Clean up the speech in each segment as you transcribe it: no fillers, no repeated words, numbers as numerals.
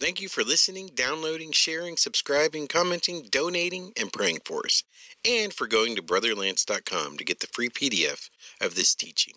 Thank you for listening, downloading, sharing, subscribing, commenting, donating, and praying for us. And for going to BrotherLance.com to get the free PDF of this teaching.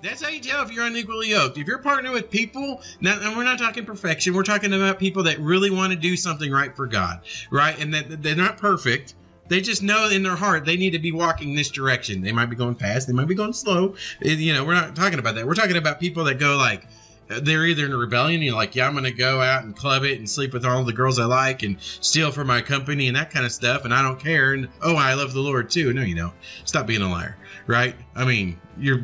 That's how you tell if you're unequally yoked. If you're partnered with people, and we're not talking perfection, we're talking about people that really want to do something right for God, right? And that they're not perfect. They just know in their heart they need to be walking this direction. They might be going fast. They might be going slow. You know, we're not talking about that. We're talking about people that go like, they're either in a rebellion, you're like, yeah, I'm going to go out and club it and sleep with all the girls I like and steal from my company and that kind of stuff, and I don't care, and oh, I love the Lord too. No, you don't. Stop being a liar, right? I mean, you're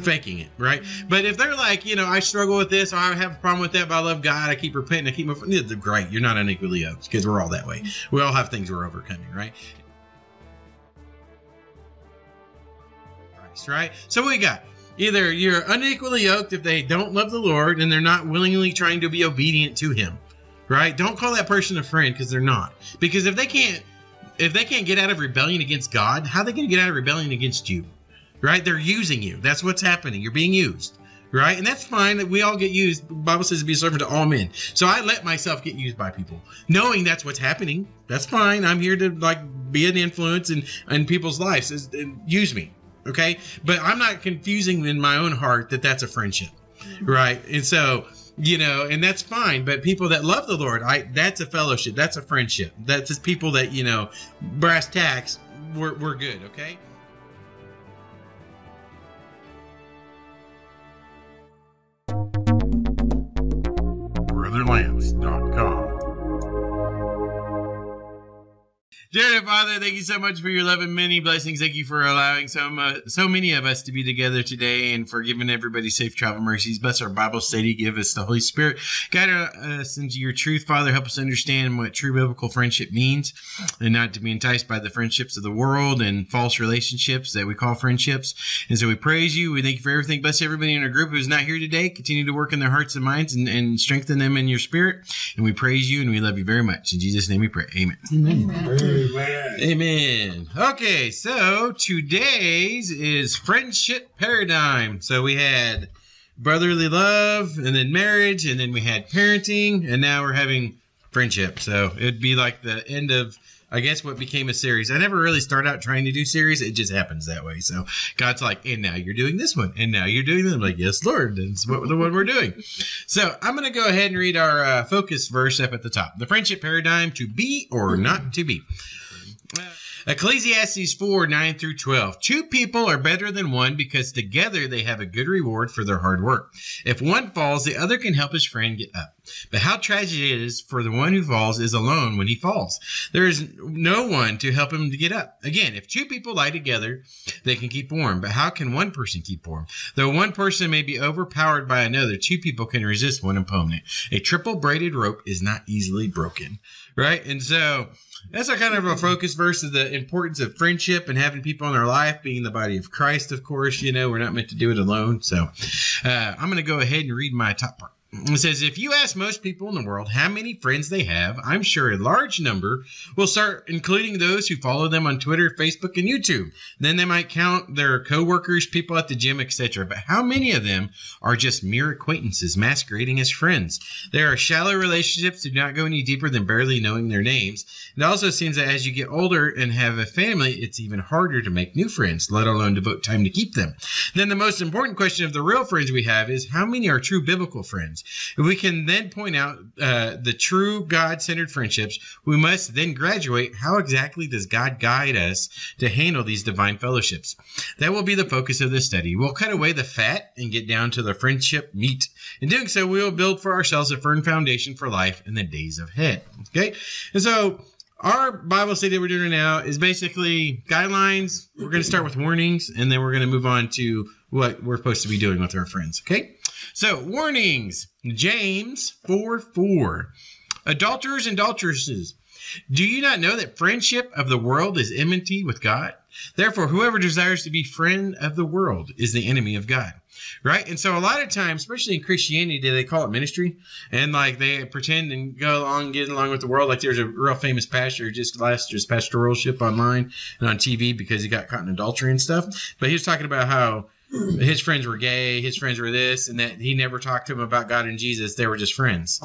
faking it, right? But if they're like, you know, I struggle with this, or I have a problem with that, but I love God, I keep repenting, I keep my... Great, you're not unequally yoked, because we're all that way. We all have things we're overcoming, right? Christ, right? So what we got? Either you're unequally yoked if they don't love the Lord and they're not willingly trying to be obedient to Him, right? Don't call that person a friend, because they're not. Because if they can't get out of rebellion against God, how are they going to get out of rebellion against you, right? They're using you. That's what's happening. You're being used, right? And that's fine. That we all get used. The Bible says to be a servant to all men. So I let myself get used by people, knowing that's what's happening. That's fine. I'm here to like be an influence in people's lives. Use me. Okay, but I'm not confusing in my own heart that that's a friendship, right? And so, you know, and that's fine. But people that love the Lord, that's a fellowship. That's a friendship. That's just people that, you know, brass tacks, we're good, okay? BrotherLance.com. Dear Father, thank you so much for your love and many blessings. Thank you for allowing so many of us to be together today and for giving everybody safe travel mercies. Bless our Bible study. Give us the Holy Spirit. Guide us into your truth, Father. Help us understand what true biblical friendship means and not to be enticed by the friendships of the world and false relationships that we call friendships. And so we praise you. We thank you for everything. Bless everybody in our group who's not here today. Continue to work in their hearts and minds and strengthen them in your spirit. And we praise you and we love you very much. In Jesus' name we pray. Amen. Amen. Amen. Amen. Okay, so today's is friendship paradigm. So we had brotherly love, and then marriage, and then we had parenting, and now we're having friendship. So it'd be like the end of, I guess, what became a series. I never really start out trying to do series. It just happens that way. So God's like, and now you're doing this one, and now you're doing that. I'm like, yes, Lord, that's what the one we're doing. So I'm going to go ahead and read our focus verse up at the top. The friendship paradigm, to be or not to be. Ecclesiastes 4:9-12. Two people are better than one because together they have a good reward for their hard work. If one falls, the other can help his friend get up. But how tragic it is for the one who falls is alone when he falls. There is no one to help him to get up. Again, if two people lie together, they can keep warm. But how can one person keep warm? Though one person may be overpowered by another, two people can resist one opponent. A triple braided rope is not easily broken. Right? And so that's our kind of a focus verse of the importance of friendship and having people in our life, being the body of Christ, of course. You know, we're not meant to do it alone. So I'm going to go ahead and read my top part. It says, if you ask most people in the world how many friends they have, I'm sure a large number will start including those who follow them on Twitter, Facebook, and YouTube. Then they might count their coworkers, people at the gym, etc. But how many of them are just mere acquaintances masquerading as friends? There are shallow relationships that do not go any deeper than barely knowing their names. It also seems that as you get older and have a family, it's even harder to make new friends, let alone devote time to keep them. Then the most important question of the real friends we have is, how many are true biblical friends? If we can then point out the true God-centered friendships, we must then graduate. How exactly does God guide us to handle these divine fellowships? That will be the focus of this study. We'll cut away the fat and get down to the friendship meat. In doing so, we will build for ourselves a firm foundation for life in the days ahead. Okay? And so our Bible study that we're doing right now is basically guidelines. We're going to start with warnings, and then we're going to move on to what we're supposed to be doing with our friends. Okay? So, warnings. James 4:4. Adulterers and adulteresses, do you not know that friendship of the world is enmity with God? Therefore, whoever desires to be friend of the world is the enemy of God. Right? And so a lot of times, especially in Christianity, they call it ministry. And like they pretend and go along, get along with the world. Like there's a real famous pastor who just lost his pastoralship online and on TV because he got caught in adultery and stuff. But he was talking about how his friends were gay, his friends were this, and that he never talked to them about God and Jesus. They were just friends.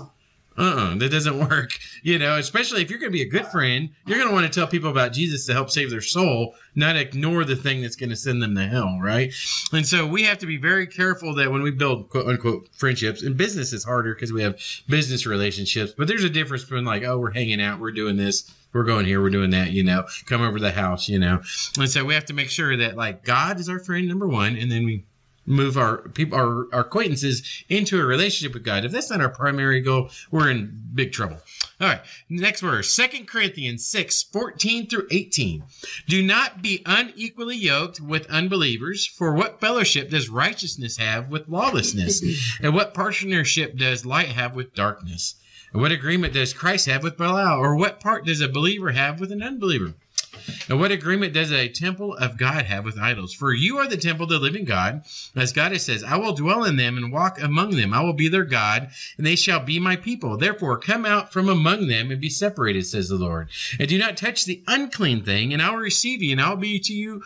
That doesn't work. You know, especially if you're going to be a good friend, you're going to want to tell people about Jesus to help save their soul, not ignore the thing that's going to send them to hell, right? And so we have to be very careful that when we build quote unquote friendships, and business is harder because we have business relationships, but there's a difference between like, oh, we're hanging out, we're doing this, we're going here, we're doing that, you know, come over to the house, you know. And so we have to make sure that like God is our friend number one, and then we move our people, our acquaintances into a relationship with God. If that's not our primary goal, we're in big trouble. All right, next verse, 2 Corinthians 6, 14 through 18. Do not be unequally yoked with unbelievers, for what fellowship does righteousness have with lawlessness? And what partnership does light have with darkness? And what agreement does Christ have with Belial? Or what part does a believer have with an unbeliever? And what agreement does a temple of God have with idols? For you are the temple of the living God. As God says, I will dwell in them and walk among them. I will be their God, and they shall be my people. Therefore, come out from among them and be separated, says the Lord. And do not touch the unclean thing, and I will receive you, and I will be to you,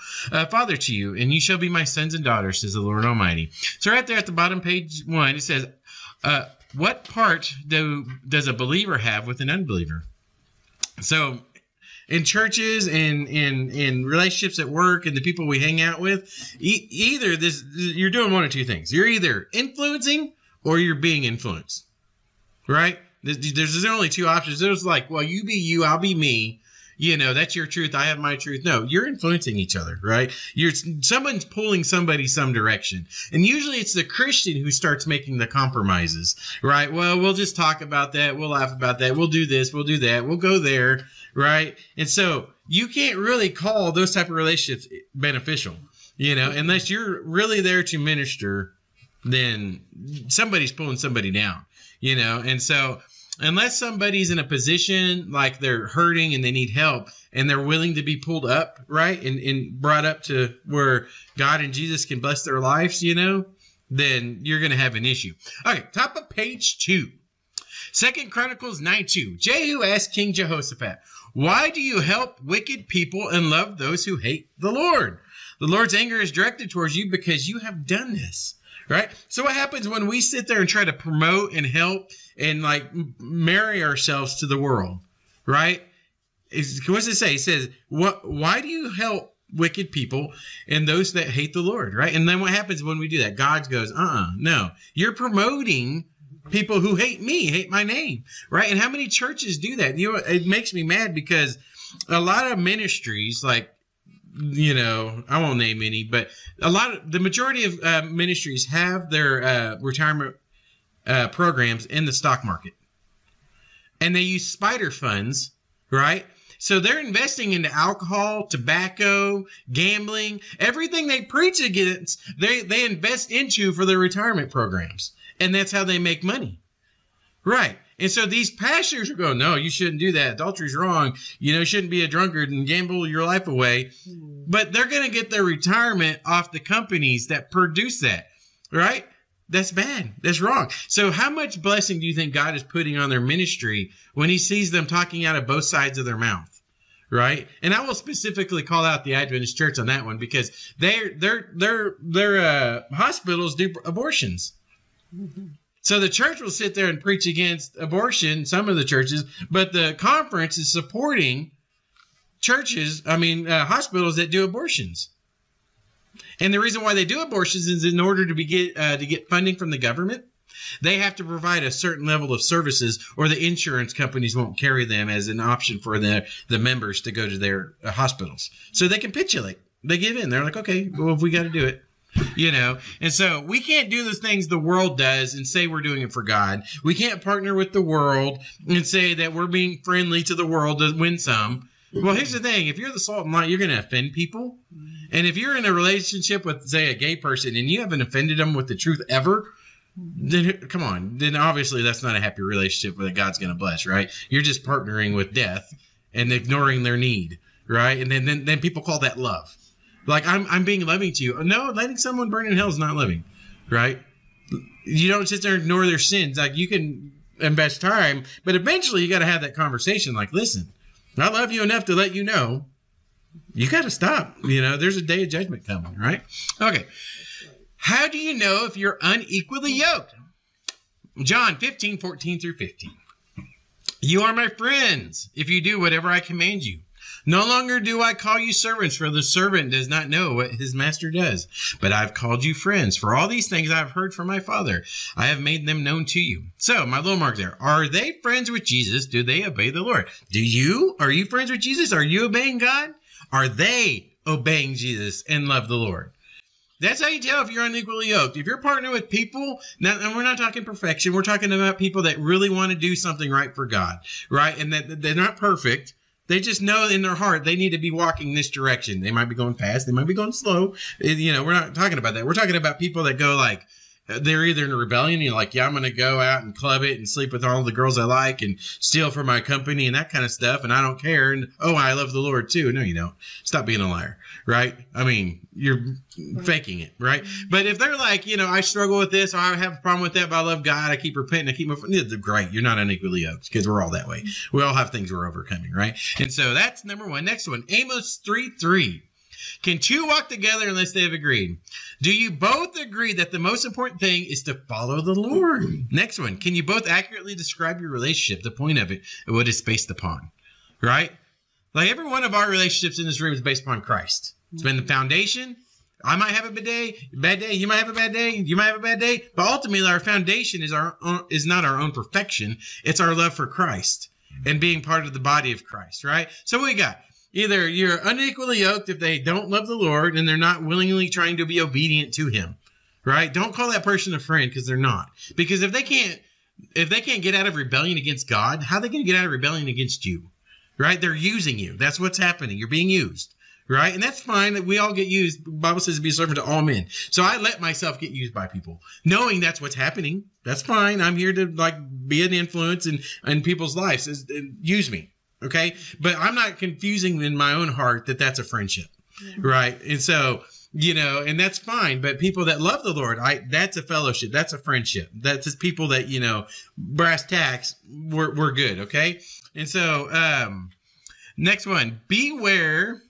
father to you, and you shall be my sons and daughters, says the Lord Almighty. So right there at the bottom, page 1, it says, what part does a believer have with an unbeliever? So in churches, in relationships at work, and the people we hang out with, either this, you're doing one of two things. You're either influencing or you're being influenced, right? There's only two options. There's like, well, you be you, I'll be me. You know, that's your truth, I have my truth. No, you're influencing each other, right? Someone's pulling somebody some direction. And usually it's the Christian who starts making the compromises, right? Well, we'll just talk about that. We'll laugh about that. We'll do this. We'll do that. We'll go there, right? And so you can't really call those type of relationships beneficial, you know, unless you're really there to minister, then somebody's pulling somebody down, you know. And so unless somebody's in a position like they're hurting and they need help and they're willing to be pulled up, right, and brought up to where God and Jesus can bless their lives, you know, then you're going to have an issue. All right, top of page 2. 2 Chronicles 9:2. Jehu asked King Jehoshaphat, why do you help wicked people and love those who hate the Lord? The Lord's anger is directed towards you because you have done this. Right? So what happens when we sit there and try to promote and help and like marry ourselves to the world, right? What's it say? It says, why do you help wicked people and those that hate the Lord, right? And then what happens when we do that? God goes, no, you're promoting people who hate me, hate my name, right? And how many churches do that? You know, it makes me mad because a lot of ministries, like, you know, I won't name any, but the majority of ministries have their retirement programs in the stock market, and they use spider funds, right? So they're investing into alcohol, tobacco, gambling, everything they preach against, they invest into for their retirement programs, and that's how they make money, right? And so these pastors are going, no, you shouldn't do that. Adultery's wrong. You know, you shouldn't be a drunkard and gamble your life away. But they're going to get their retirement off the companies that produce that, right? That's bad. That's wrong. So how much blessing do you think God is putting on their ministry when he sees them talking out of both sides of their mouth, right? And I will specifically call out the Adventist Church on that one because their hospitals do abortions. Mm-hmm. So the church will sit there and preach against abortion, some of the churches, but the conference is supporting churches, hospitals that do abortions. And the reason why they do abortions is in order to get funding from the government, they have to provide a certain level of services or the insurance companies won't carry them as an option for the members to go to their hospitals. So they capitulate. They give in. They're like, okay, well, if we got to do it. You know, and so we can't do the things the world does and say we're doing it for God. We can't partner with the world and say that we're being friendly to the world to win some. Well, here's the thing. If you're the salt and light, you're going to offend people. And if you're in a relationship with, say, a gay person and you haven't offended them with the truth ever, then come on. Then obviously that's not a happy relationship that God's going to bless, right? You're just partnering with death and ignoring their need, right? And then people call that love. Like, I'm being loving to you. No, letting someone burn in hell is not loving, right? You don't sit there and ignore their sins. Like, you can invest time, but eventually you got to have that conversation. Like, listen, I love you enough to let you know you got to stop. You know, there's a day of judgment coming, right? Okay. How do you know if you're unequally yoked? John 15:14-15. You are my friends if you do whatever I command you. No longer do I call you servants, for the servant does not know what his master does. But I've called you friends, for all these things I've heard from my Father. I have made them known to you. So, my little mark there. Are they friends with Jesus? Do they obey the Lord? Do you? Are you friends with Jesus? Are you obeying God? Are they obeying Jesus and love the Lord? That's how you tell if you're unequally yoked. If you're partnered with people, and we're not talking perfection, we're talking about people that really want to do something right for God, right? And that they're not perfect. They just know in their heart they need to be walking this direction. They might be going fast. They might be going slow. You know, we're not talking about that. We're talking about people that go like, they're either in a rebellion. You're like, yeah, I'm going to go out and club it and sleep with all the girls I like and steal from my company and that kind of stuff. And I don't care. And, oh, I love the Lord too. No, you don't. Stop being a liar, right? I mean, you're faking it, right? But if they're like, you know, I struggle with this, or I have a problem with that, but I love God, I keep repenting, I keep moving, great. You're not unequally yoked, because we're all that way. We all have things we're overcoming, right? And so that's number one. Next one, Amos 3:3. Can two walk together unless they have agreed? Do you both agree that the most important thing is to follow the Lord? Next one, can you both accurately describe your relationship, the point of it, and what it's based upon, right? Like every one of our relationships in this room is based upon Christ. It's been the foundation. I might have a bad day, you might have a bad day, you might have a bad day, but ultimately our foundation is not our own perfection. It's our love for Christ and being part of the body of Christ, right? So what we got? Either you're unequally yoked if they don't love the Lord and they're not willingly trying to be obedient to him, right? Don't call that person a friend, because they're not. Because if they can't get out of rebellion against God, how are they going to get out of rebellion against you, right? They're using you. That's what's happening. You're being used, right? And that's fine, that we all get used. The Bible says to be a servant to all men. So I let myself get used by people, knowing that's what's happening. That's fine. I'm here to like be an influence in people's lives. Use me. Okay, but I'm not confusing in my own heart that that's a friendship, right? And so, you know, and that's fine. But people that love the Lord, that's a fellowship. That's a friendship. That's just people that, you know, brass tacks, we're good, okay? And so next one, beware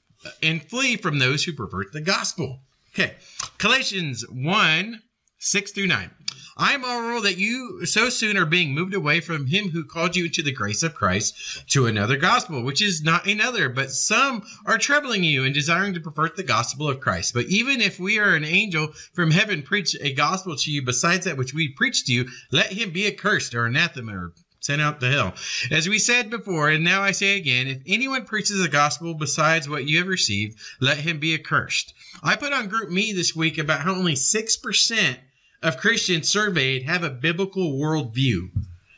and flee from those who pervert the gospel. Okay, Galatians 1:6-9. I marvel that you so soon are being moved away from him who called you into the grace of Christ to another gospel, which is not another, but some are troubling you and desiring to pervert the gospel of Christ. But even if we are an angel from heaven preach a gospel to you besides that which we preached to you, let him be accursed or anathema or sent out to hell. As we said before, and now I say again, if anyone preaches a gospel besides what you have received, let him be accursed. I put on Group Me this week about how only 6% of Christians surveyed have a biblical worldview.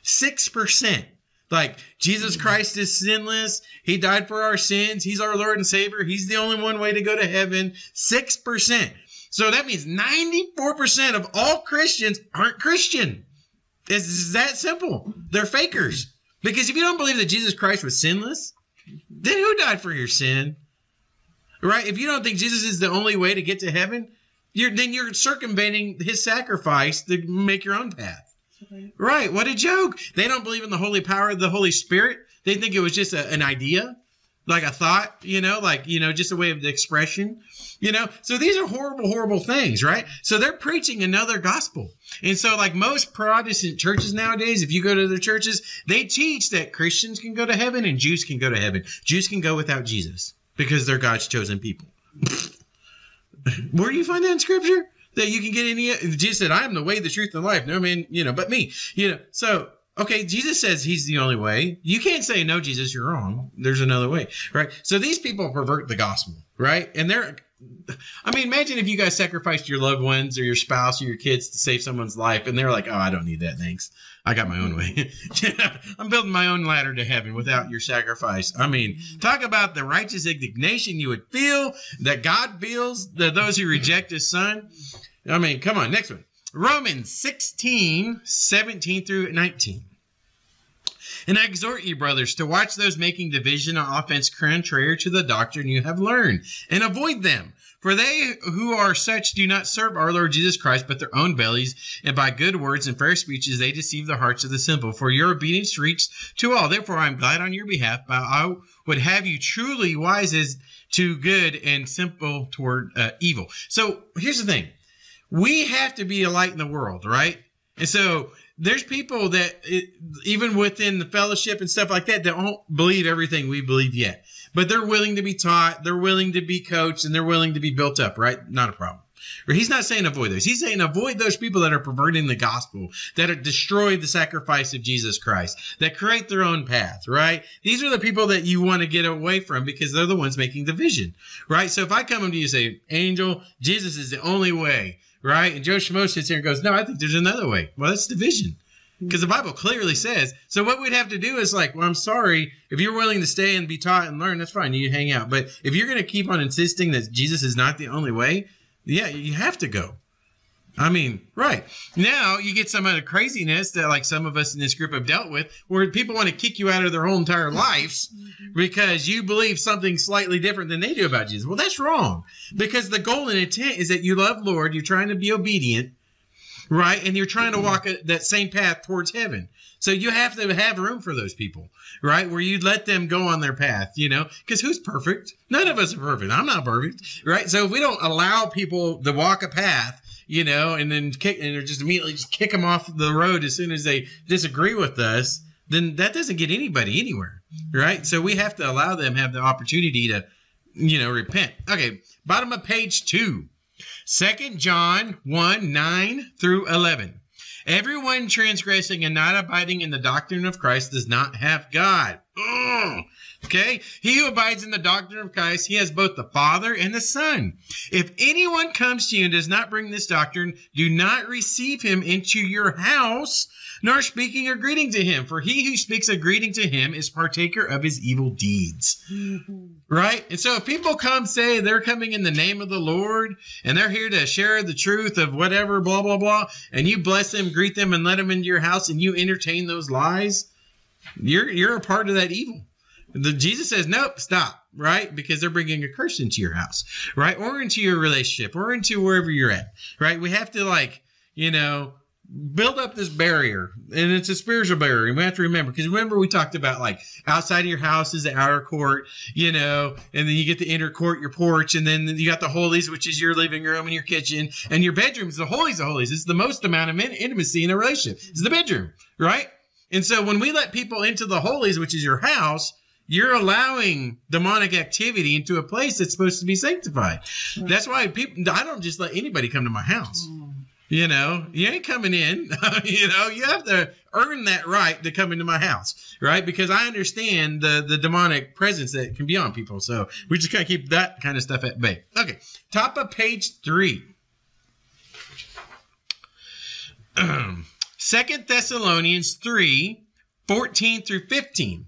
6%. Like, Jesus Christ is sinless. He died for our sins. He's our Lord and Savior. He's the only one way to go to heaven. 6%. So that means 94% of all Christians aren't Christian. It's that simple. They're fakers. Because if you don't believe that Jesus Christ was sinless, then who died for your sin? Right? If you don't think Jesus is the only way to get to heaven, then you're circumventing his sacrifice to make your own path. Okay. Right. What a joke. They don't believe in the holy power of the Holy Spirit. They think it was just an idea, like a thought, just a way of the expression, So these are horrible, horrible things, right? So they're preaching another gospel. And so like most Protestant churches nowadays, if you go to their churches, they teach that Christians can go to heaven and Jews can go to heaven. Jews can go without Jesus because they're God's chosen people. Where do you find that in Scripture? That you can get any... Jesus said, I am the way, the truth, and life. No man, but me. So, okay, Jesus says he's the only way. You can't say, no, Jesus, you're wrong. There's another way, right? So these people pervert the gospel, right? And they're... I mean, imagine if you guys sacrificed your loved ones or your spouse or your kids to save someone's life, and they're like, oh, I don't need that, thanks. I got my own way. I'm building my own ladder to heaven without your sacrifice. I mean, talk about the righteous indignation you would feel, that God feels, that those who reject his son. I mean, come on, next one. Romans 16:17-19. And I exhort you, brothers, to watch those making division or offense contrary to the doctrine you have learned, and avoid them. For they who are such do not serve our Lord Jesus Christ, but their own bellies, and by good words and fair speeches they deceive the hearts of the simple. For your obedience reached to all. Therefore I am glad on your behalf, but I would have you truly wise as to good and simple toward evil. So here's the thing. we have to be a light in the world, right? And so there's people that even within the fellowship and stuff like that, that don't believe everything we believe yet, but they're willing to be taught, they're willing to be coached, and they're willing to be built up, right? Not a problem. He's not saying avoid those. He's saying avoid those people that are perverting the gospel, that are destroy the sacrifice of Jesus Christ, that create their own path, right? These are the people that you want to get away from because they're the ones making division, right? So if I come to you and say, Angel, Jesus is the only way, right? And Joe Schmo sits here and goes, no, I think there's another way. Well, that's division. Because the Bible clearly says, so what we'd have to do is like, well, I'm sorry, if you're willing to stay and be taught and learn, that's fine. You hang out. But if you're going to keep on insisting that Jesus is not the only way, yeah, you have to go. I mean, right. Now you get some of the craziness that like some of us in this group have dealt with where people want to kick you out of their whole entire lives because you believe something slightly different than they do about Jesus. Well, that's wrong because the goal and intent is that you love Lord, you're trying to be obedient, right? And you're trying to walk that same path towards heaven. So you have to have room for those people, right? Where you let them go on their path, you know, because who's perfect? None of us are perfect. I'm not perfect, right? So if we don't allow people to walk a path, you know, and then just immediately kick them off the road as soon as they disagree with us, then that doesn't get anybody anywhere, right? So we have to allow them have the opportunity to, you know, repent. Okay, bottom of page 2, 2 John 1:9-11. Everyone transgressing and not abiding in the doctrine of Christ does not have God. Ugh. Okay? He who abides in the doctrine of Christ, he has both the Father and the Son. If anyone comes to you and does not bring this doctrine, do not receive him into your house, nor speaking a greeting to him. For he who speaks a greeting to him is partaker of his evil deeds. Right? And so if people come say they're coming in the name of the Lord, and they're here to share the truth of whatever, blah, blah, blah, and you bless them, greet them, and let them into your house, and you entertain those lies, you're a part of that evil. Jesus says, nope, stop, right? Because they're bringing a curse into your house, right? Or into your relationship or into wherever you're at, right? We have to like, you know, build up this barrier, and it's a spiritual barrier. And we have to remember, because remember we talked about like outside of your house is the outer court, you know, and then you get the inner court, your porch, and then you got the holies, which is your living room and your kitchen and your bedroom is the holies of holies. It's the most amount of intimacy in a relationship. It's the bedroom, right? And so when we let people into the holies, which is your house, you're allowing demonic activity into a place that's supposed to be sanctified. Right. That's why people, I don't just let anybody come to my house. Mm. You know, you ain't coming in. You know, you have to earn that right to come into my house, right? Because I understand the demonic presence that can be on people. So we just gotta keep that kind of stuff at bay. Okay, top of page 3. 2 Thessalonians 3:14-15.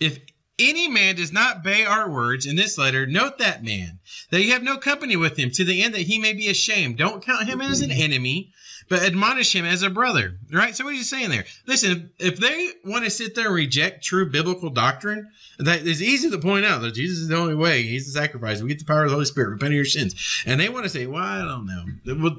If any man does not obey our words in this letter, note that man, that you have no company with him, to the end that he may be ashamed. Don't count him as an enemy, but admonish him as a brother. Right? So what are you saying there? Listen, if they want to sit there and reject true biblical doctrine, that is easy to point out that Jesus is the only way. He's the sacrifice. We get the power of the Holy Spirit. Repent of your sins. And they want to say, well, I don't know.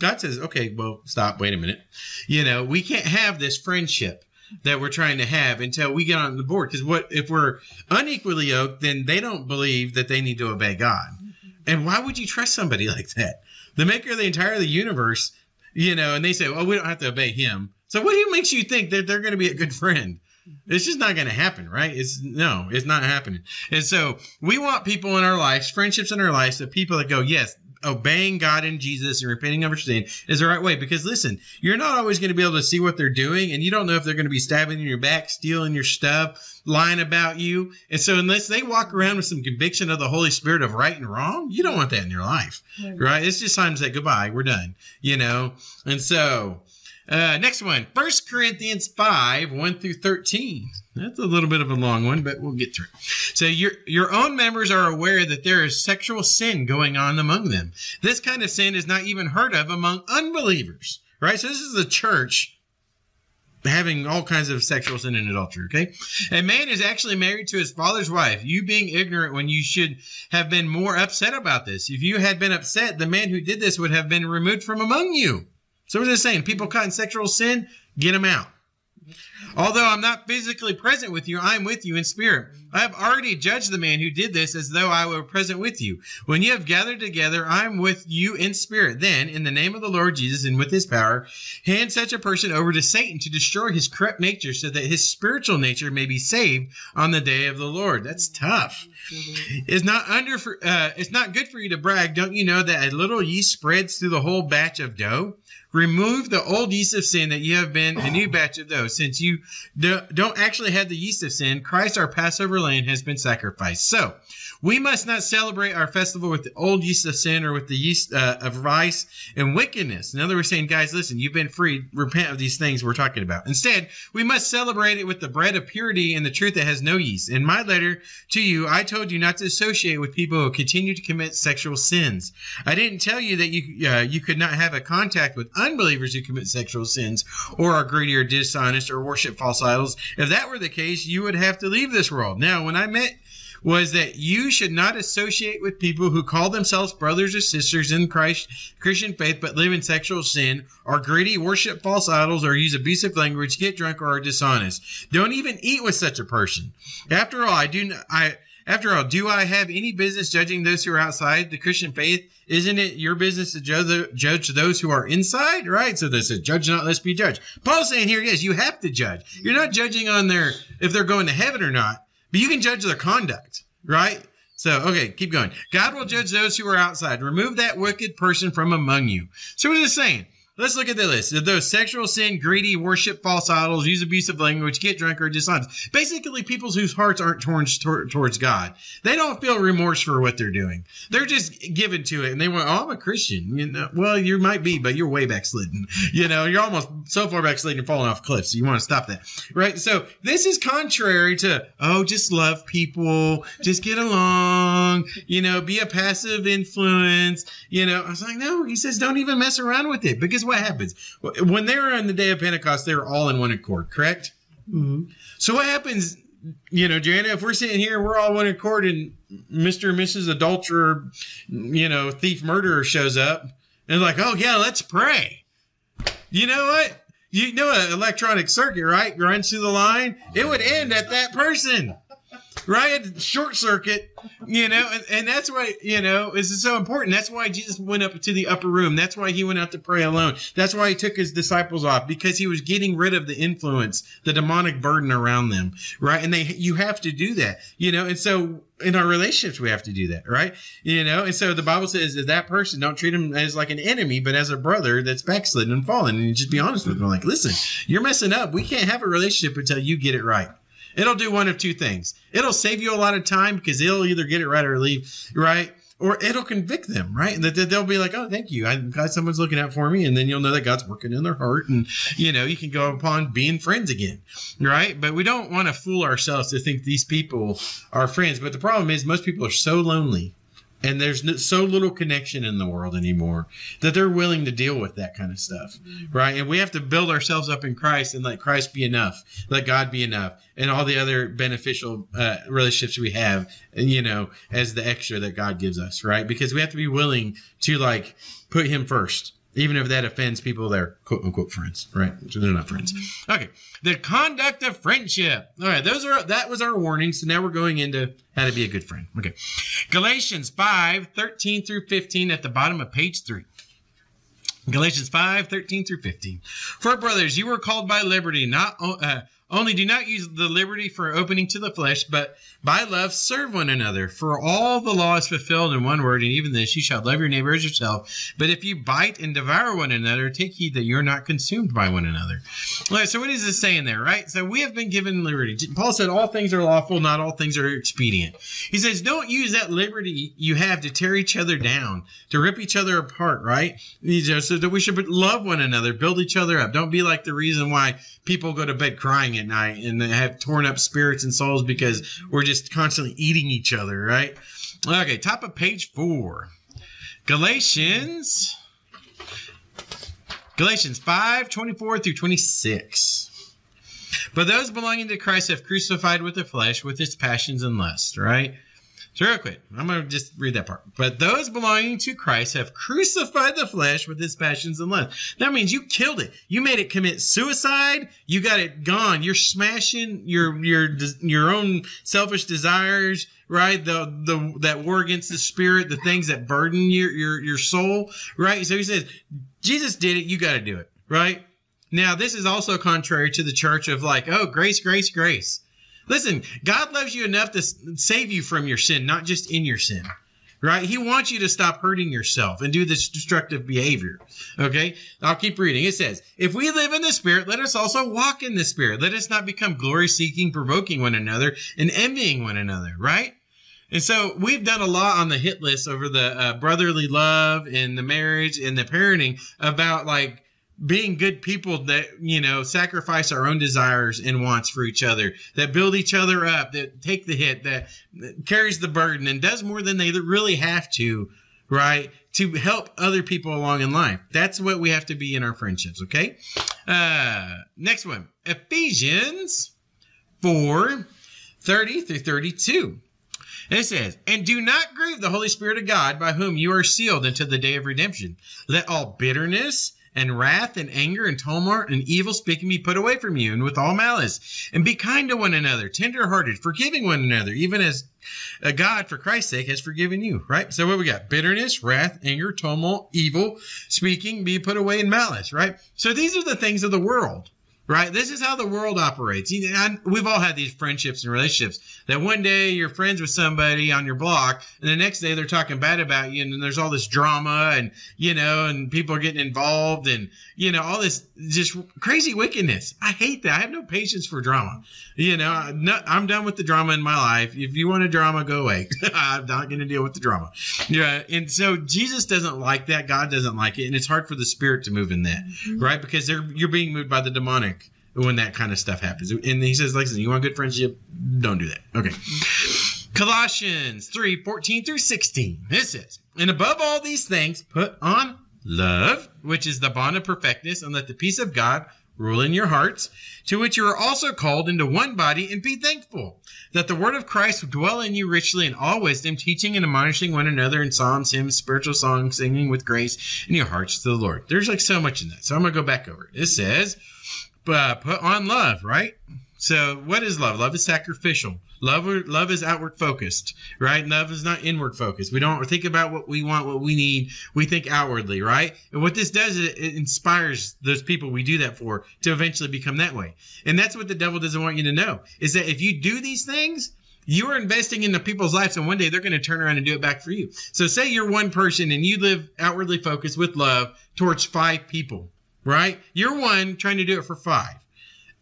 God says, okay, well, stop. Wait a minute. You know, we can't have this friendship that we're trying to have until we get on the board. Because what if we're unequally yoked, then they don't believe that they need to obey God. And why would you trust somebody like that? The maker of the entire of the universe, you know, and they say, oh, we don't have to obey him. So what makes you think that they're going to be a good friend? It's just not going to happen, right? It's not happening. And so we want people in our lives, friendships in our lives, the people that go, yes, obeying God and Jesus and repenting of your sin is the right way. Because listen, you're not always going to be able to see what they're doing, and you don't know if they're going to be stabbing in your back, stealing your stuff, lying about you. And so unless they walk around with some conviction of the Holy Spirit of right and wrong, you don't want that in your life, right? It's just time to say goodbye. We're done, you know? And so next one, 1 Corinthians 5:1-13. That's a little bit of a long one, but we'll get through it. So your own members are aware that there is sexual sin going on among them. This kind of sin is not even heard of among unbelievers, right? So this is the church having all kinds of sexual sin and adultery, okay? A man is actually married to his father's wife, you being ignorant when you should have been more upset about this. If you had been upset, the man who did this would have been removed from among you. So we're just saying, people caught in sexual sin, get them out. Although I'm not physically present with you, I'm with you in spirit. I have already judged the man who did this as though I were present with you. When you have gathered together, I am with you in spirit. Then, in the name of the Lord Jesus and with his power, hand such a person over to Satan to destroy his corrupt nature so that his spiritual nature may be saved on the day of the Lord. That's tough. It's not good for you to brag. Don't you know that a little yeast spreads through the whole batch of dough? Remove the old yeast of sin that you have been a new batch of dough. Since you don't actually have the yeast of sin, Christ our Passover lamb has been sacrificed. So we must not celebrate our festival with the old yeast of sin or with the yeast of vice and wickedness. In other words, saying, guys, listen, you've been freed. Repent of these things we're talking about. Instead, we must celebrate it with the bread of purity and the truth that has no yeast. In my letter to you, I told you not to associate with people who continue to commit sexual sins. I didn't tell you that you could not have a contact with unbelievers who commit sexual sins or are greedy or dishonest or worship false idols. If that were the case, you would have to leave this world. Now, when I meant was that you should not associate with people who call themselves brothers or sisters in Christian faith but live in sexual sin, are greedy, worship false idols, or use abusive language, get drunk, or are dishonest. Don't even eat with such a person. After all, do I have any business judging those who are outside the Christian faith? Isn't it your business to judge those who are inside? Right? So they said, judge not, lest be judged. Paul's saying here, yes, you have to judge. You're not judging on if they're going to heaven or not, but you can judge their conduct, right? So, okay, keep going. God will judge those who are outside. Remove that wicked person from among you. So what is this saying? Let's look at the list. Those sexual sin, greedy, worship false idols, use abusive language, get drunk, or dishonest. Basically, people whose hearts aren't torn towards God. They don't feel remorse for what they're doing. They're just given to it, and they went, oh, I'm a Christian. You know, well, you might be, but you're way backslidden. You know, you're almost so far backslidden you're falling off cliffs, so you want to stop that. Right? So this is contrary to, oh, just love people, just get along, you know, be a passive influence. You know, I was like, no, he says don't even mess around with it, because what happens when they were on the day of Pentecost? They were all in one accord, correct? Mm-hmm. So what happens, you know, Joanna, if we're sitting here, we're all one accord, and Mr. and Mrs. Adulterer, you know, thief, murderer shows up, and like, oh yeah, let's pray. You know what? You know, an electronic circuit, right, runs through the line. It would end at that person. Right? Short circuit, you know, and that's why, you know, this is so important. That's why Jesus went up to the upper room. That's why he went out to pray alone. That's why he took his disciples off, because he was getting rid of the influence, the demonic burden around them, right? And you have to do that, you know, and so in our relationships, we have to do that, right? You know, and so the Bible says that that person, don't treat him as like an enemy, but as a brother that's backslidden and fallen. And you just be honest with him, like, listen, you're messing up. We can't have a relationship until you get it right. It'll do one of two things. It'll save you a lot of time because they'll either get it right or leave, right? Or it'll convict them, right? And they'll be like, oh, thank you. I'm glad someone's looking out for me. And then you'll know that God's working in their heart. And, you know, you can go upon being friends again, right? But we don't want to fool ourselves to think these people are friends. But the problem is most people are so lonely and there's so little connection in the world anymore that they're willing to deal with that kind of stuff, right? And we have to build ourselves up in Christ and let Christ be enough, let God be enough, and all the other beneficial relationships we have, you know, as the extra that God gives us, right? Because we have to be willing to, like, put him first, even if that offends people that are quote-unquote friends, right? So they're not friends. Okay, the conduct of friendship. All right, that was our warning, so now we're going into how to be a good friend. Okay, Galatians 5:13-15 at the bottom of page 3. Galatians 5:13-15. For brothers, you were called by liberty, not only do not use the liberty for opening to the flesh, but by love serve one another. For all the law is fulfilled in one word, and even this, you shall love your neighbor as yourself. But if you bite and devour one another, take heed that you're not consumed by one another. All right, so what is this saying there, right? So we have been given liberty. Paul said all things are lawful, not all things are expedient. He says don't use that liberty you have to tear each other down, to rip each other apart, right? So that we should love one another, build each other up. Don't be like the reason why people go to bed crying at night and they have torn up spirits and souls because we're just constantly eating each other, right? Okay, top of page 4. Galatians 5:24-26. But those belonging to Christ have crucified with the flesh, with its passions and lusts, right? So real quick, I'm going to just read that part. But those belonging to Christ have crucified the flesh with his passions and lusts. That means you killed it. You made it commit suicide. You got it gone. You're smashing your own selfish desires, right? That war against the spirit, the things that burden your soul, right? So he says, Jesus did it. You got to do it, right? Now, this is also contrary to the church of like, oh, grace, grace, grace. Listen, God loves you enough to save you from your sin, not just in your sin, right? He wants you to stop hurting yourself and do this destructive behavior, okay? I'll keep reading. It says, if we live in the Spirit, let us also walk in the Spirit. Let us not become glory-seeking, provoking one another, and envying one another, right? And so we've done a lot on the hit list over the brotherly love and the marriage and the parenting about, like, being good people that, you know, sacrifice our own desires and wants for each other, that build each other up, that take the hit, that carries the burden and does more than they really have to, right, to help other people along in life. That's what we have to be in our friendships, okay? Next one, Ephesians 4:30-32. It says, and do not grieve the Holy Spirit of God, by whom you are sealed until the day of redemption. Let all bitterness and wrath and anger and tumult and evil speaking be put away from you, and with all malice. And be kind to one another, tender-hearted, forgiving one another, even as God, for Christ's sake, has forgiven you, right? So what we got? Bitterness, wrath, anger, tumult, evil speaking be put away in malice, right? So these are the things of the world, right? This is how the world operates. We've all had these friendships and relationships that one day you're friends with somebody on your block, and the next day they're talking bad about you, and then there's all this drama, and, you know, and people are getting involved, and, you know, all this just crazy wickedness. I hate that. I have no patience for drama. You know, I'm done with the drama in my life. If you want a drama, go away. I'm not going to deal with the drama. Yeah. And so Jesus doesn't like that. God doesn't like it. And it's hard for the Spirit to move in that, right? Because you're being moved by the demonic when that kind of stuff happens. And he says, like, you want good friendship? Don't do that. Okay. Colossians 3:14-16. It says, and above all these things, put on love, which is the bond of perfectness, and let the peace of God rule in your hearts, to which you are also called into one body, and be thankful that the word of Christ dwell in you richly in all wisdom, teaching and admonishing one another in psalms, hymns, spiritual songs, singing with grace in your hearts to the Lord. There's like so much in that. So I'm going to go back over it. It says, put on love, right? So what is love? Love is sacrificial. Love is outward focused, right? Love is not inward focused. We don't think about what we want, what we need. We think outwardly, right? And what this does is it inspires those people we do that for to eventually become that way. And that's what the devil doesn't want you to know, is that if you do these things, you are investing into people's lives, and one day they're going to turn around and do it back for you. So say you're one person and you live outwardly focused with love towards 5 people. Right? You're one trying to do it for 5.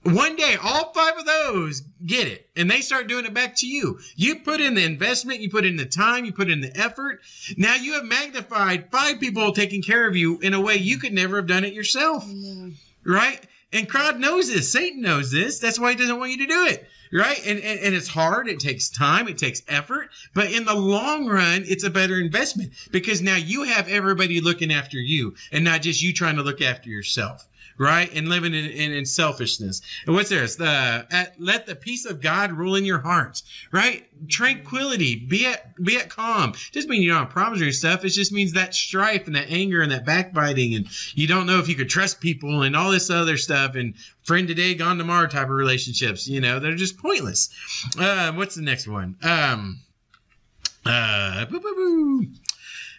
One day, all 5 of those get it, and they start doing it back to you. You put in the investment, you put in the time, you put in the effort. Now you have magnified 5 people taking care of you in a way you could never have done it yourself. Yeah. Right? And God knows this. Satan knows this. That's why he doesn't want you to do it. Right? And it's hard. It takes time. It takes effort. But in the long run, it's a better investment, because now you have everybody looking after you and not just you trying to look after yourself. Right? And living in selfishness. And what's there? It's let the peace of God rule in your hearts. Right? Tranquility. Be at calm. Just mean you don't have problems or stuff. It just means that strife and that anger and that backbiting, and you don't know if you could trust people and all this other stuff, and friend today, gone tomorrow type of relationships. You know, they're just pointless. What's the next one?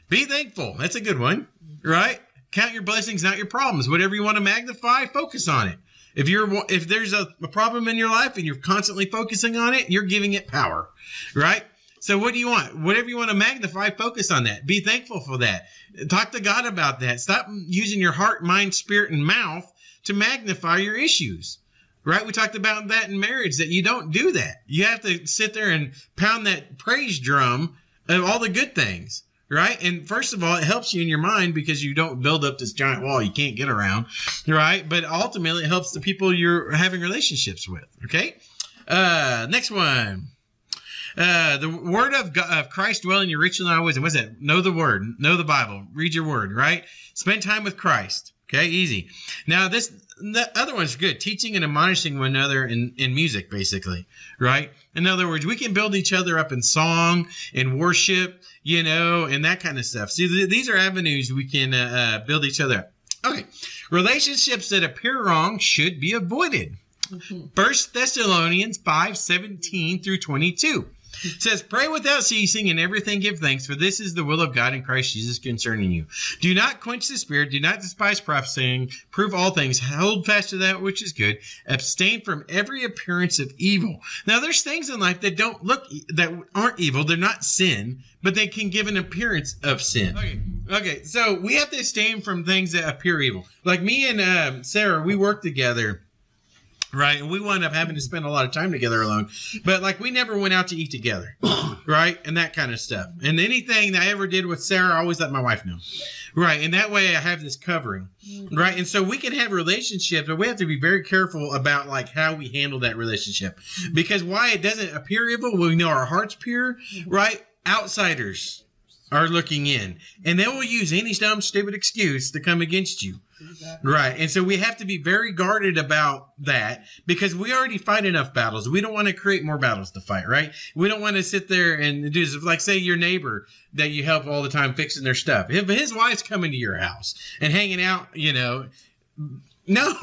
Be thankful. That's a good one. Right? Count your blessings, not your problems. Whatever you want to magnify, focus on it. If there's a problem in your life and you're constantly focusing on it, you're giving it power, right? So what do you want? Whatever you want to magnify, focus on that. Be thankful for that. Talk to God about that. Stop using your heart, mind, spirit, and mouth to magnify your issues, right? We talked about that in marriage, that you don't do that. You have to sit there and pound that praise drum of all the good things. Right? And first of all, it helps you in your mind, because you don't build up this giant wall you can't get around. Right? But ultimately, it helps the people you're having relationships with. Okay? Next one. The word of God, of Christ dwell in your richly in all wisdom. What's that? Know the word. Know the Bible. Read your word. Right? Spend time with Christ. Okay, easy. Now, the other one's good. Teaching and admonishing one another in music, basically, right? In other words, we can build each other up in song, in worship, you know, and that kind of stuff. See, these are avenues we can build each other up. Okay, relationships that appear wrong should be avoided. 1 Thessalonians 5:17 through 22 says, pray without ceasing, and everything give thanks, for this is the will of God in Christ Jesus concerning you. Do not quench the spirit. Do not despise prophesying. Prove all things. Hold fast to that which is good. Abstain from every appearance of evil. Now, there's things in life that don't look, that aren't evil. They're not sin, but they can give an appearance of sin. Okay, so we have to abstain from things that appear evil. Like me and Sarah, we work together. Right, and we wound up having to spend a lot of time together alone. But, like, we never went out to eat together, right, and that kind of stuff. And anything that I ever did with Sarah, I always let my wife know, right, and that way I have this covering, right? And so we can have relationships, but we have to be very careful about, like, how we handle that relationship. Because why it doesn't appear evil, we know our heart's pure, right? Outsiders are looking in, and they will use any dumb, stupid excuse to come against you. Right. And so we have to be very guarded about that, because we already fight enough battles. We don't want to create more battles to fight, right? We don't want to sit there and do this. Like, say your neighbor that you help all the time fixing their stuff. If his wife's coming to your house and hanging out, you know, no,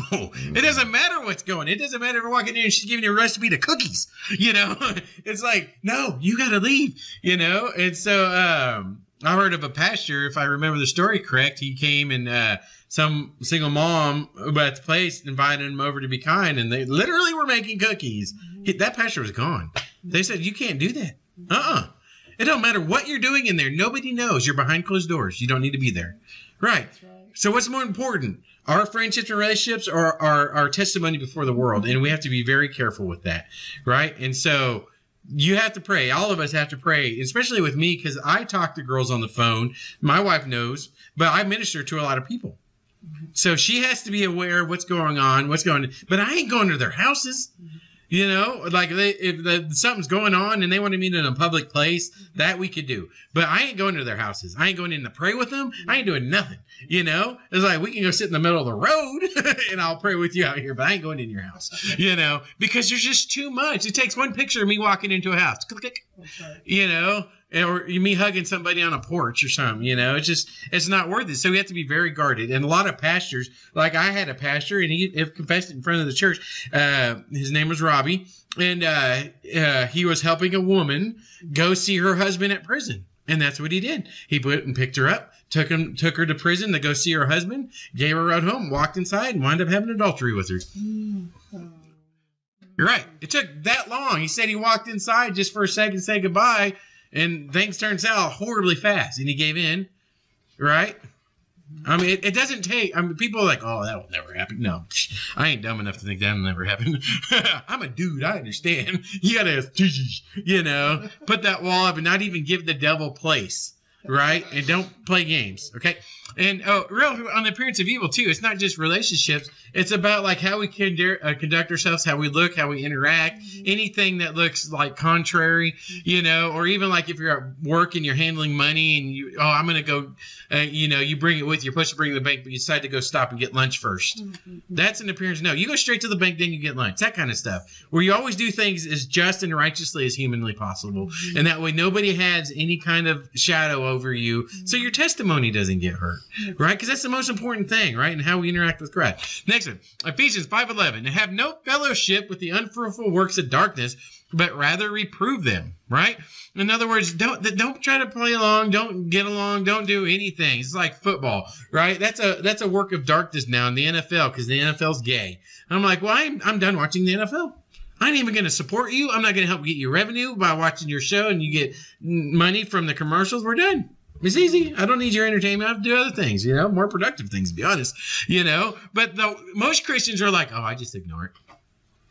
it doesn't matter what's going on. It doesn't matter if you're walking in and she's giving you a recipe to cookies, you know. It's like, no, you got to leave, you know. And so I heard of a pastor, if I remember the story correct, he came and some single mom at the place invited him over to be kind, and they literally were making cookies. That pastor was gone. They said, you can't do that. It don't matter what you're doing in there. Nobody knows. You're behind closed doors. You don't need to be there. Right. So what's more important? Our friendships and relationships are our testimony before the world, and we have to be very careful with that. Right. And so you have to pray. All of us have to pray, especially with me, because I talk to girls on the phone. My wife knows, but I minister to a lot of people. So she has to be aware of what's going on, but I ain't going to their houses, you know, like if something's going on and they want to meet in a public place, that we could do, but I ain't going to their houses. I ain't going in to pray with them. I ain't doing nothing, you know. It's like, we can go sit in the middle of the road and I'll pray with you out here, but I ain't going in your house, you know, because there's just too much. It takes one picture of me walking into a house, you know, or me hugging somebody on a porch or something, you know. It's just, it's not worth it. So we have to be very guarded. And a lot of pastors, like I had a pastor, and he confessed it in front of the church. His name was Robbie, and he was helping a woman go see her husband at prison. And that's what he did. He went and picked her up, took her to prison to go see her husband, gave her a ride home, walked inside, and wound up having adultery with her. You're right. It took that long. He said he walked inside just for a second to say goodbye, and things turned out horribly fast, and he gave in, right? I mean, it doesn't take, I mean, people are like, oh, that will never happen. No, I ain't dumb enough to think that will never happen. I'm a dude. I understand. You got to, you know, put that wall up and not even give the devil place, right? And don't play games, okay? And real on the appearance of evil, too, it's not just relationships. It's about, like, how we conduct ourselves, how we look, how we interact, anything that looks, like, contrary, you know, or even, like, if you're at work and you're handling money and you, oh, I'm going to go, you know, you bring it with you. You're supposed to bring it to the bank, but you decide to go stop and get lunch first. That's an appearance. No, you go straight to the bank, then you get lunch, that kind of stuff, where you always do things as just and righteously as humanly possible. And that way nobody has any kind of shadow over you, so your testimony doesn't get hurt. Right? Because that's the most important thing, right? And how we interact with Christ. Next one, Ephesians 5:11. And have no fellowship with the unfruitful works of darkness, but rather reprove them, right? In other words, don't try to play along, don't get along, don't do anything. It's like football, right? That's a work of darkness now in the NFL, because the NFL's gay. And I'm like, well, I'm done watching the NFL. I ain't even going to support you. I'm not going to help get you revenue by watching your show, and you get money from the commercials. We're done. It's easy. I don't need your entertainment. I have to do other things, you know, more productive things, to be honest, you know. But most Christians are like, oh, I just ignore it.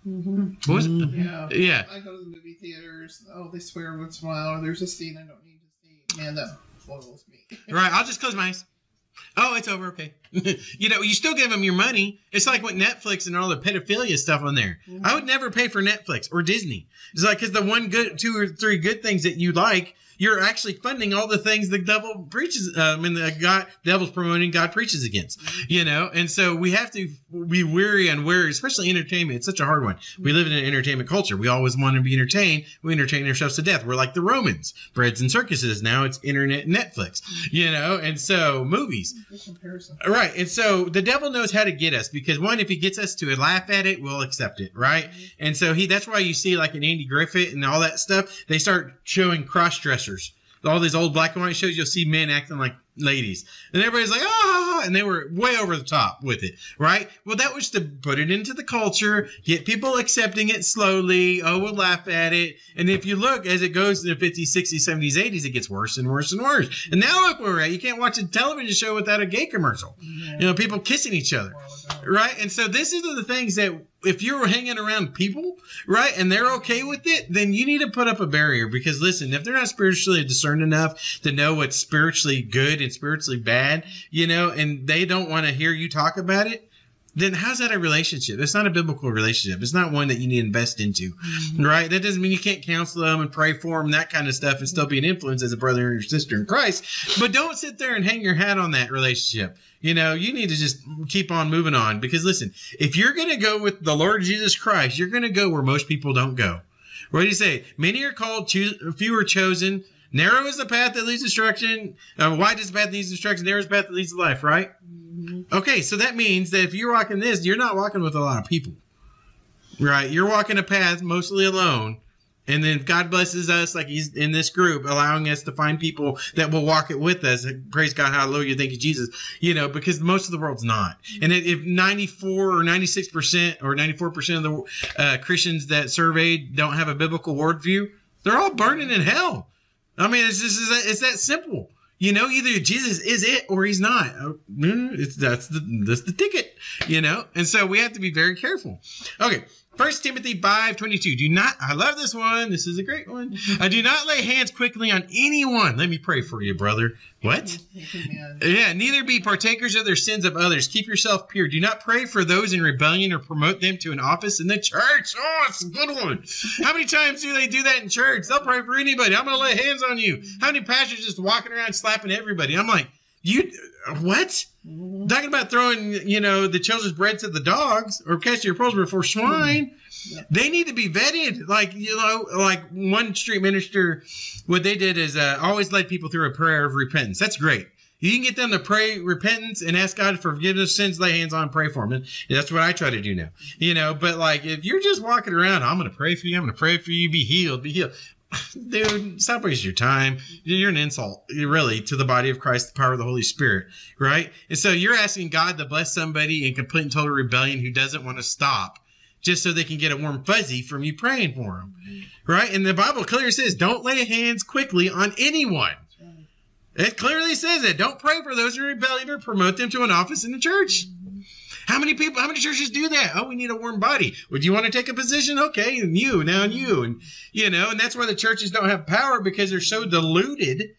What was it? Yeah. I go to the movie theaters. Oh, they swear once in a while. Or there's a scene I don't need to see. Man, that boils me. Right. I'll just close my eyes. Oh, it's over. Okay. You know, you still give them your money. It's like with Netflix and all the pedophilia stuff on there. I would never pay for Netflix or Disney. It's like, because the one good, two or three good things that you like, you're actually funding all the things the devil preaches, devil's promoting, God preaches against, you know? And so we have to be weary and wary, especially entertainment. It's such a hard one. We live in an entertainment culture. We always want to be entertained. We entertain ourselves to death. We're like the Romans, breads and circuses. Now it's internet and Netflix, you know? And so movies. Right. And so the devil knows how to get us because, one, if he gets us to laugh at it, we'll accept it. Right. Mm-hmm. And so that's why you see like an Andy Griffith and all that stuff. They start showing cross-dressers. All these old black and white shows, you'll see men acting like ladies. And everybody's like, ah, and they were way over the top with it, right? Well, that was to put it into the culture, get people accepting it slowly. Oh, we'll laugh at it. And if you look, as it goes in the 50s, 60s, 70s, 80s, it gets worse and worse and worse. And now look where we're at. You can't watch a television show without a gay commercial. Yeah. You know, people kissing each other, right? And so this is the things that if you're hanging around people, right, and they're okay with it, then you need to put up a barrier because, listen, if they're not spiritually discerned enough to know what's spiritually good and spiritually bad, you know, and they don't want to hear you talk about it, then how's that a relationship? It's not a biblical relationship. It's not one that you need to invest into, right? That doesn't mean you can't counsel them and pray for them, that kind of stuff, and still be an influence as a brother or sister in Christ. But don't sit there and hang your hat on that relationship. You know, you need to just keep on moving on because, listen, if you're going to go with the Lord Jesus Christ, you're going to go where most people don't go. What do you say? Many are called, few are chosen. Narrow is the path that leads to destruction. Wide is the path that leads to destruction. Narrow is the path that leads to life, right? Okay, so that means that if you're walking this, you're not walking with a lot of people, right? You're walking a path mostly alone. And then God blesses us, like he's in this group, allowing us to find people that will walk it with us. Praise God, hallelujah, thank you, Jesus. You know, because most of the world's not. And if 94 or 96% or 94% of the Christians that surveyed don't have a biblical worldview, they're all burning in hell. I mean, it's just it's that simple. You know, either Jesus is it or he's not. That's the ticket, you know. And so we have to be very careful. Okay, 1 Timothy 5:22. Do not, I love this one. This is a great one. Do not lay hands quickly on anyone. Let me pray for you, brother. What? Yeah, neither be partakers of their sins of others. Keep yourself pure. Do not pray for those in rebellion or promote them to an office in the church. Oh, it's a good one. How many times do they do that in church? They'll pray for anybody. I'm going to lay hands on you. How many pastors just walking around slapping everybody? I'm like, you what? Talking about throwing, you know, the children's bread to the dogs or catching your pearls before swine. Yeah. They need to be vetted. Like, you know, like one street minister, what they did is always led people through a prayer of repentance. That's great. You can get them to pray repentance and ask God for forgiveness of sins, lay hands on and pray for them. And that's what I try to do now. You know, but like if you're just walking around, I'm going to pray for you. I'm going to pray for you. Be healed. Be healed. Dude, stop wasting your time. You're an insult, really, to the body of Christ, the power of the Holy Spirit, right? And so you're asking God to bless somebody in complete and total rebellion who doesn't want to stop just so they can get a warm fuzzy from you praying for them, right? And the Bible clearly says, don't lay hands quickly on anyone. It clearly says it. Don't pray for those who are rebellious or promote them to an office in the church. How many churches do that? Oh, we need a warm body. Would you want to take a position? Okay, and you, now and you. And, you know, and that's why the churches don't have power because they're so diluted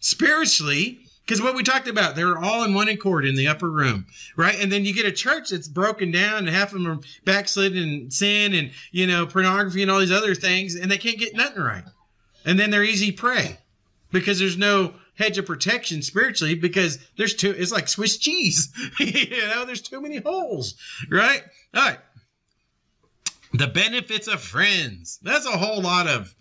spiritually. Because what we talked about, they're all in one accord in the upper room, right? And then you get a church that's broken down and half of them are backslidden in sin and, you know, pornography and all these other things, and they can't get nothing right. And then they're easy prey because there's no hedge of protection spiritually because there's too, it's like Swiss cheese. You know, there's too many holes, right? All right. The benefits of friends. That's a whole lot of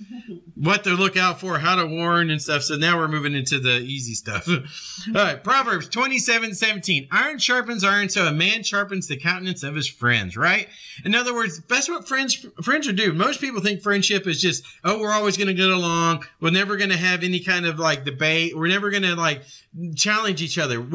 what to look out for, how to warn and stuff. So now we're moving into the easy stuff. All right. Proverbs 27:17. Iron sharpens iron, so a man sharpens the countenance of his friends, right? In other words, that's what friends are doing. Most people think friendship is just, oh, we're always going to get along. We're never going to have any kind of like debate. We're never going to like challenge each other.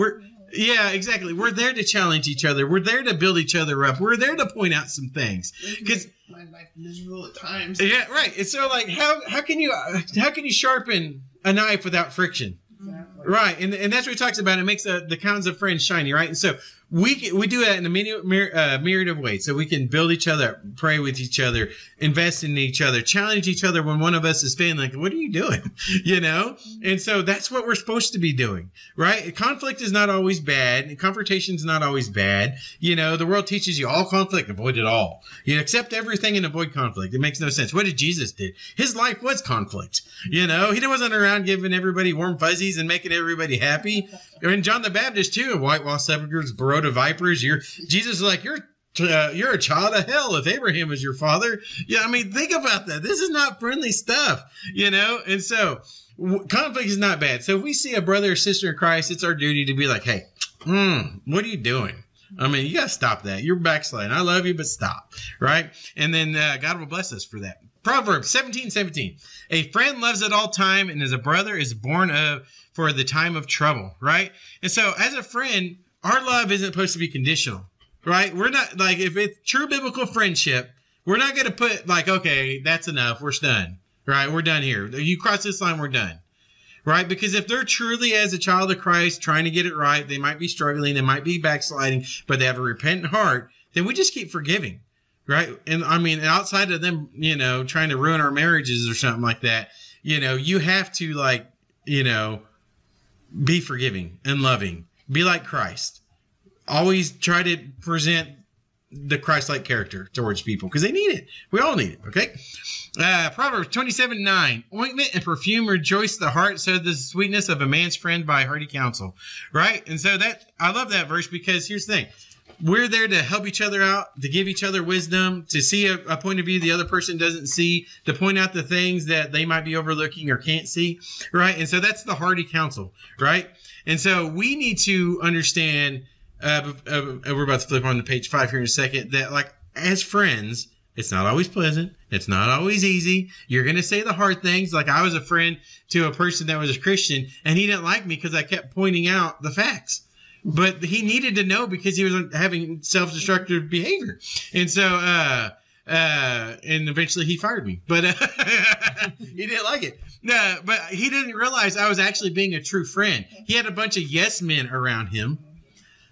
Yeah, exactly. We're there to challenge each other. We're there to build each other up. We're there to point out some things. Because my life miserable at times. Yeah, right. It's so like how can you sharpen a knife without friction? Exactly. Right, and that's what he talks about. It makes the countenance of friends shiny, right? And so We do that in a myriad of ways. So we can build each other up, pray with each other, invest in each other, challenge each other when one of us is failing. Like, what are you doing? You know? And so that's what we're supposed to be doing, right? Conflict is not always bad. Confrontation is not always bad. You know, the world teaches you all conflict, avoid it all. You accept everything and avoid conflict. It makes no sense. What did Jesus do? His life was conflict. You know, he wasn't around giving everybody warm fuzzies and making everybody happy. And John the Baptist, too, whitewashed sepulchres, brood of vipers. Jesus is like, you're a child of hell if Abraham is your father. Yeah, I mean, think about that. This is not friendly stuff, you know? And so conflict is not bad. So if we see a brother or sister in Christ, it's our duty to be like, hey, what are you doing? I mean, you got to stop that. You're backsliding. I love you, but stop, right? And then God will bless us for that. Proverbs 17:17. A friend loves at all time, and as a brother is born of for the time of trouble, right? And so as a friend, our love isn't supposed to be conditional, right? We're not, like, if it's true biblical friendship, we're not going to put, like, okay, that's enough. We're done, right? We're done here. You cross this line, we're done. Right? Because if they're truly, as a child of Christ, trying to get it right, they might be struggling, they might be backsliding, but they have a repentant heart, then we just keep forgiving, right? And I mean, outside of them, you know, trying to ruin our marriages or something like that, you know, you have to, like, you know, be forgiving and loving. Be like Christ. Always try to present the Christ-like character towards people because they need it. We all need it, okay? Proverbs 27:9. Ointment and perfume rejoice the heart, so the sweetness of a man's friend by hearty counsel, right? And so that, I love that verse because here's the thing. We're there to help each other out, to give each other wisdom, to see a point of view the other person doesn't see, to point out the things that they might be overlooking or can't see, right? And so that's the hearty counsel, right? And so we need to understand, we're about to flip on to page 5 here in a second, that, like, as friends, it's not always pleasant. It's not always easy. You're going to say the hard things. Like, I was a friend to a person that was a Christian, and he didn't like me because I kept pointing out the facts. But he needed to know because he was having self-destructive behavior. And so, and eventually he fired me. But he didn't like it. No, but he didn't realize I was actually being a true friend. He had a bunch of yes men around him.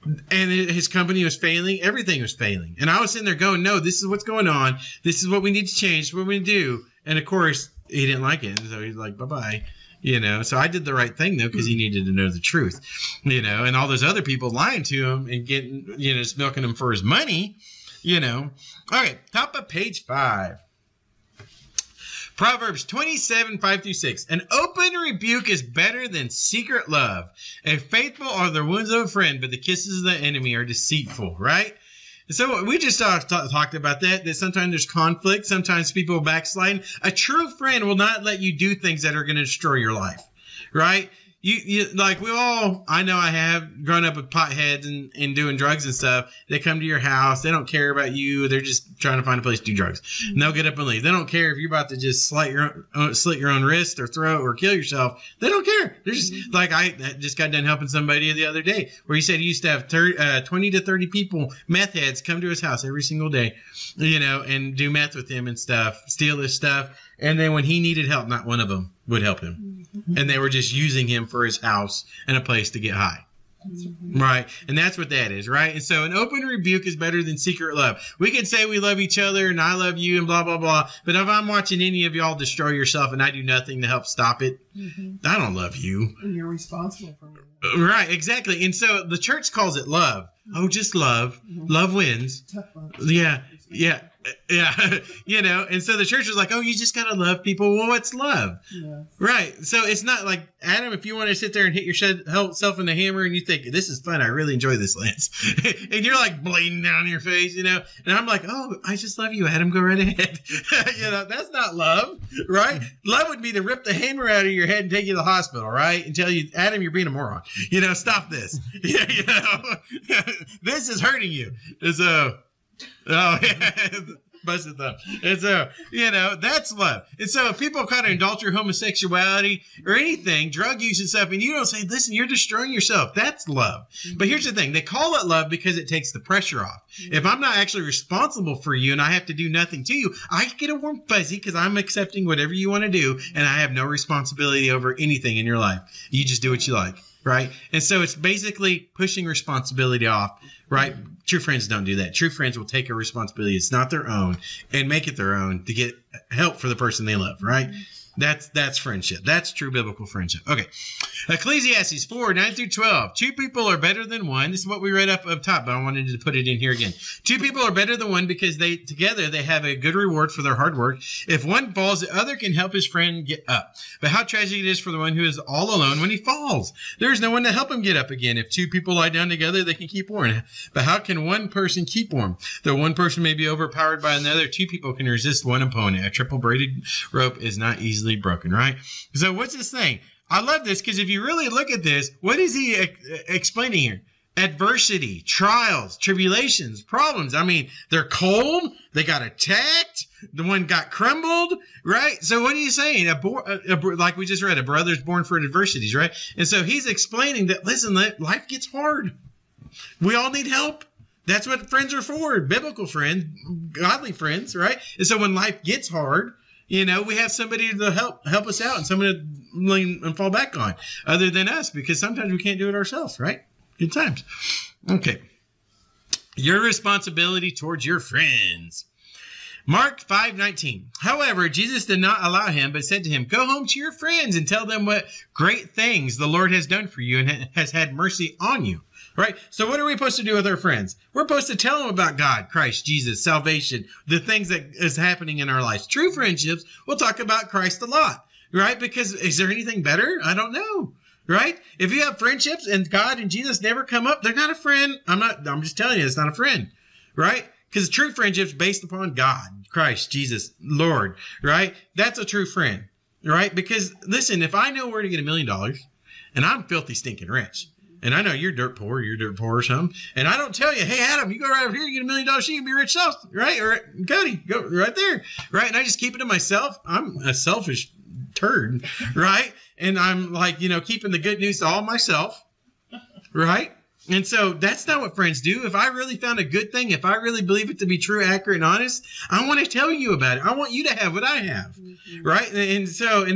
And his company was failing. Everything was failing. And I was sitting there going, no, this is what's going on. This is what we need to change. This is what we do. And, of course, he didn't like it. And so he's like, bye-bye. You know, so I did the right thing, though, because he needed to know the truth, you know, and all those other people lying to him and getting, you know, just milking him for his money, you know. All right, top of page 5. Proverbs 27:5-6. An open rebuke is better than secret love. And faithful are the wounds of a friend, but the kisses of the enemy are deceitful, right? So we just talked about that sometimes there's conflict. Sometimes people backslide. A true friend will not let you do things that are going to destroy your life, right? You like, we all, I know I have grown up with potheads and doing drugs and stuff. They come to your house. They don't care about you. They're just trying to find a place to do drugs. And they'll get up and leave. They don't care if you're about to just slit your own wrist or throat or kill yourself. They don't care. They're just like, I just got done helping somebody the other day where he said he used to have 20 to 30 people, meth heads, come to his house every single day, you know, and do meth with him and stuff, steal his stuff. And then when he needed help, not one of them would help him. And they were just using him for his house and a place to get high. Right. And that's what that is. Right. And so an open rebuke is better than secret love. We can say we love each other and I love you and blah, blah, blah. But if I'm watching any of y'all destroy yourself and I do nothing to help stop it, I don't love you. And you're responsible for it. Right. Exactly. And so the church calls it love. Oh, just love. Love wins. Yeah. Yeah. Yeah. You know, and so the church was like, oh, you just got to love people. Well, what's love? Yes. Right. So it's not like, Adam, if you want to sit there and hit yourself in the hammer and you think, this is fun. I really enjoy this, Lance. And you're like blading down your face, you know. And I'm like, oh, I just love you, Adam. Go right ahead. You know, that's not love, right? Love would be to rip the hammer out of your head and take you to the hospital, right? And tell you, Adam, you're being a moron. You know, stop this. Yeah, you know, this is hurting you. It's oh, yeah. Busted thumb. And so, you know, that's love. And so if people kind of indulge your homosexuality or anything, drug use and stuff, and you don't say, listen, you're destroying yourself. That's love. But here's the thing. They call it love because it takes the pressure off. If I'm not actually responsible for you and I have to do nothing to you, I get a warm fuzzy because I'm accepting whatever you want to do, and I have no responsibility over anything in your life. You just do what you like. right? And so it's basically pushing responsibility off, right? True friends don't do that. True friends will take a responsibility that's not their own and make it their own to get help for the person they love, right? That's friendship. That's true biblical friendship. Okay. Ecclesiastes 4, 9 through 12. Two people are better than one. This is what we read up top, but I wanted to put it in here again. Two people are better than one because together they have a good reward for their hard work. If one falls, the other can help his friend get up. But how tragic it is for the one who is all alone when he falls. There is no one to help him get up again. If two people lie down together, they can keep warm. But how can one person keep warm? Though one person may be overpowered by another, two people can resist one opponent. A triple braided rope is not easily broken, right? So what's this thing? I love this because if you really look at this, what is he explaining here? Adversity, trials, tribulations, problems. I mean, they're cold. They got attacked. The one got crumbled, right? So what are you saying? Like we just read, a brother's born for adversities, right? And so he's explaining that, listen, life gets hard. We all need help. That's what friends are for. Biblical friends, godly friends, right? And so when life gets hard, you know, we have somebody to help us out and someone to lean and fall back on other than us, because sometimes we can't do it ourselves, right? Good times. Okay. Your responsibility towards your friends. Mark 5:19. However, Jesus did not allow him, but said to him, "Go home to your friends and tell them what great things the Lord has done for you and has had mercy on you." Right? So what are we supposed to do with our friends? We're supposed to tell them about God, Christ, Jesus, salvation, the things that is happening in our lives. True friendships, we'll talk about Christ a lot, right? Because is there anything better? I don't know, right? If you have friendships and God and Jesus never come up, they're not a friend. I'm just telling you, it's not a friend, right? Because true friendships based upon God, Christ, Jesus, Lord, right? That's a true friend, right? Because listen, if I know where to get $1 million and I'm filthy stinking rich, and I know you're dirt poor or something, and I don't tell you, hey, Adam, you go right over here, you get $1 million, you can be rich, right? Or Cody, go right there, right? And I just keep it to myself. I'm a selfish turd, right? And I'm like, you know, keeping the good news to all myself, right? And so that's not what friends do. If I really found a good thing, if I really believe it to be true, accurate, and honest, I want to tell you about it. I want you to have what I have, right? And so,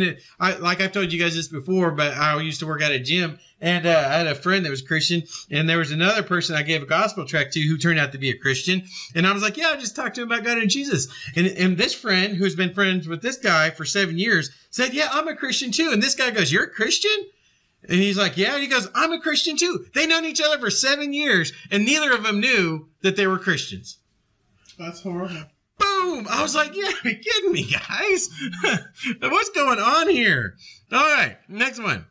like I've told you guys this before, but I used to work at a gym, and I had a friend that was Christian, and there was another person I gave a gospel tract to who turned out to be a Christian, and I was like, yeah, I just talked to him about God and Jesus. And this friend, who's been friends with this guy for 7 years, said, yeah, I'm a Christian too. And this guy goes, you're a Christian? And he's like, yeah. And he goes, I'm a Christian too. They've known each other for 7 years, and neither of them knew that they were Christians. That's horrible. Boom. I was like, yeah, are you kidding me, guys? What's going on here? All right, next one.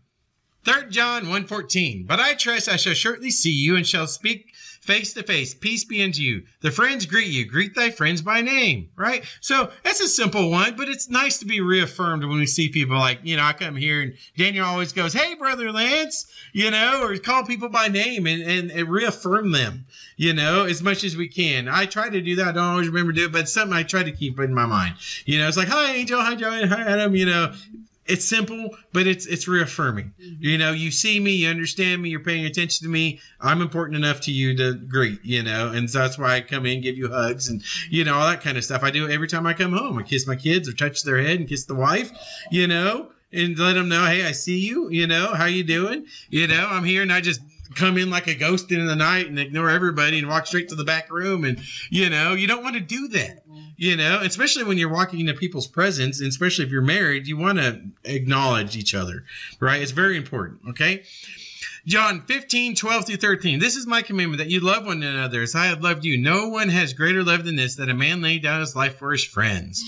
3 John 1:14. But I trust I shall shortly see you and shall speak face to face. Peace be unto you. The friends greet you. Greet thy friends by name, right? So that's a simple one, but it's nice to be reaffirmed when we see people like, you know, I come here and Daniel always goes, hey, Brother Lance, you know, or call people by name and reaffirm them, you know, as much as we can. I try to do that. I don't always remember to do it, but it's something I try to keep in my mind. You know, it's like, hi, Angel, hi, Joanne, hi, Adam, you know. It's simple, but it's reaffirming. You know, you see me, you understand me, you're paying attention to me. I'm important enough to you to greet, you know, and so that's why I come in, give you hugs and, you know, all that kind of stuff. I do every time I come home. I kiss my kids or touch their head and kiss the wife, you know, and let them know, hey, I see you, you know, how you doing? You know, I'm here, and I just come in like a ghost in the night and ignore everybody and walk straight to the back room. And, you know, you don't want to do that. You know, especially when you're walking into people's presence, and especially if you're married, you want to acknowledge each other, right? It's very important, okay? John 15:12 through 13. This is my commandment, that you love one another as I have loved you. No one has greater love than this, that a man lay down his life for his friends,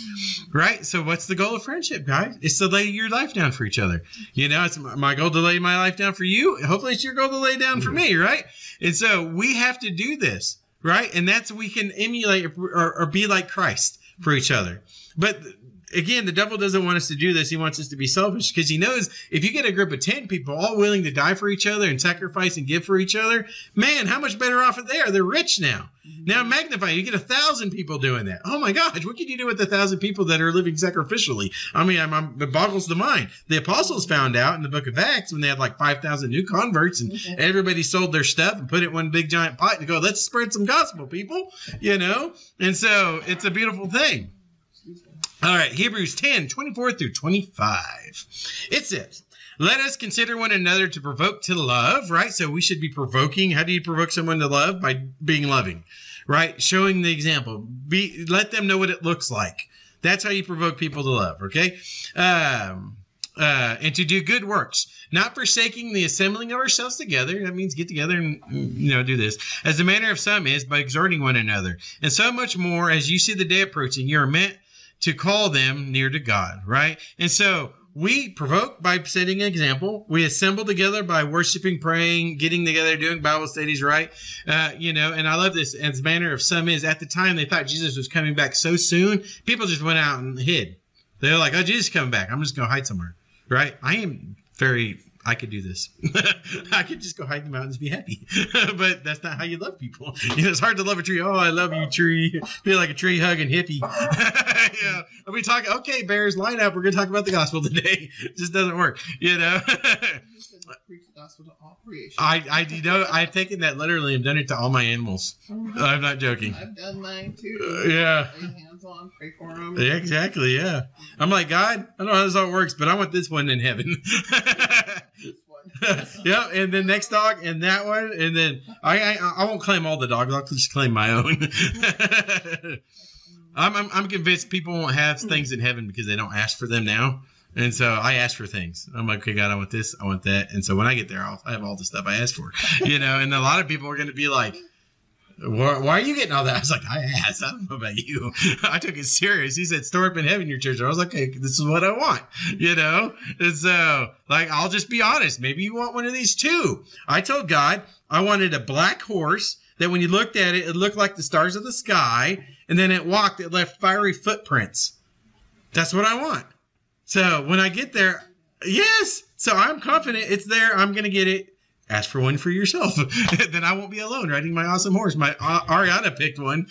right? So what's the goal of friendship, guys? It's to lay your life down for each other. You know, it's my goal to lay my life down for you. Hopefully it's your goal to lay down for me, right? And so we have to do this. Right? And that's, we can emulate or be like Christ for each other. But again, the devil doesn't want us to do this. He wants us to be selfish, because he knows if you get a group of 10 people all willing to die for each other and sacrifice and give for each other, man, how much better off are they? They're rich now. Now magnify, you get 1,000 people doing that. Oh my gosh, what can you do with 1,000 people that are living sacrificially? I mean, it boggles the mind. The apostles found out in the book of Acts when they had like 5,000 new converts and everybody sold their stuff and put it in one big giant pot and go, let's spread some gospel, people, you know? And so it's a beautiful thing. All right, Hebrews 10:24 through 25. It says, Let us consider one another to provoke to love, right? So we should be provoking. How do you provoke someone to love? By being loving, right? Showing the example. Let them know what it looks like. That's how you provoke people to love, okay? And to do good works, not forsaking the assembling of ourselves together. That means get together and, you know, do this. As the manner of some is, by exhorting one another. And so much more, as you see the day approaching, you are meant to call them near to God, right? And so we provoke by setting an example. We assemble together by worshiping, praying, getting together, doing Bible studies, right? You know, and I love this. As the manner of some is, at the time they thought Jesus was coming back so soon, people just went out and hid. They were like, oh, Jesus is coming back. I'm just going to hide somewhere. Right? I could do this. I could just go hide in the mountains and be happy. But that's not how you love people. You know, it's hard to love a tree. Oh, I love you, tree. Feel like a tree hugging hippie. Yeah. Are we talking? Okay, bears, line up. We're going to talk about the gospel today. It just doesn't work, you know. Preach the gospel to all creation. I've taken that literally and done it to all my animals. I'm not joking. I've done mine too. Yeah. Lay hands on, pray for them. Yeah, exactly. Yeah. I'm like, God, I don't know how this all works, but I want this one in heaven. Yep, and then next dog, and that one, and then I won't claim all the dogs. I'll just claim my own. I'm convinced people won't have things in heaven because they don't ask for them now. And so I asked for things. I'm like, okay, God, I want this. I want that. And so when I get there, I have all the stuff I asked for, you know, and a lot of people are going to be like, why are you getting all that? I was like, I asked. I don't know about you. I took it serious. He said, store up in heaven your treasure. I was like, okay, this is what I want, you know? And so, like, I'll just be honest. Maybe you want one of these too. I told God I wanted a black horse that when you looked at it, it looked like the stars of the sky. And then it walked, it left fiery footprints. That's what I want. So when I get there, yes. So I'm confident it's there. I'm going to get it. Ask for one for yourself. Then I won't be alone riding my awesome horse. My Ariana picked one.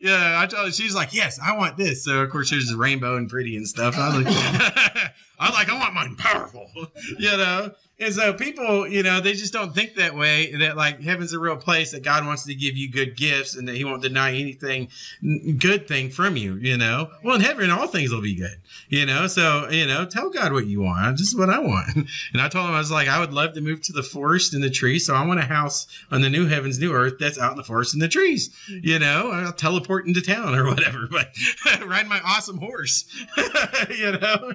Yeah, I told her, she's like, yes, I want this. So of course there's a rainbow and pretty and stuff. I was like, I want mine powerful, you know? And so people, you know, they just don't think that way, that like heaven's a real place, that God wants to give you good gifts and that he won't deny anything good thing from you, you know? Well, in heaven, all things will be good, you know? So, you know, tell God what you want. This is what I want. And I told him, I was like, I would love to move to the forest and the trees. So I want a house on the new heavens, new earth that's out in the forest and the trees, you know? I'll teleport into town or whatever, but ride my awesome horse, you know?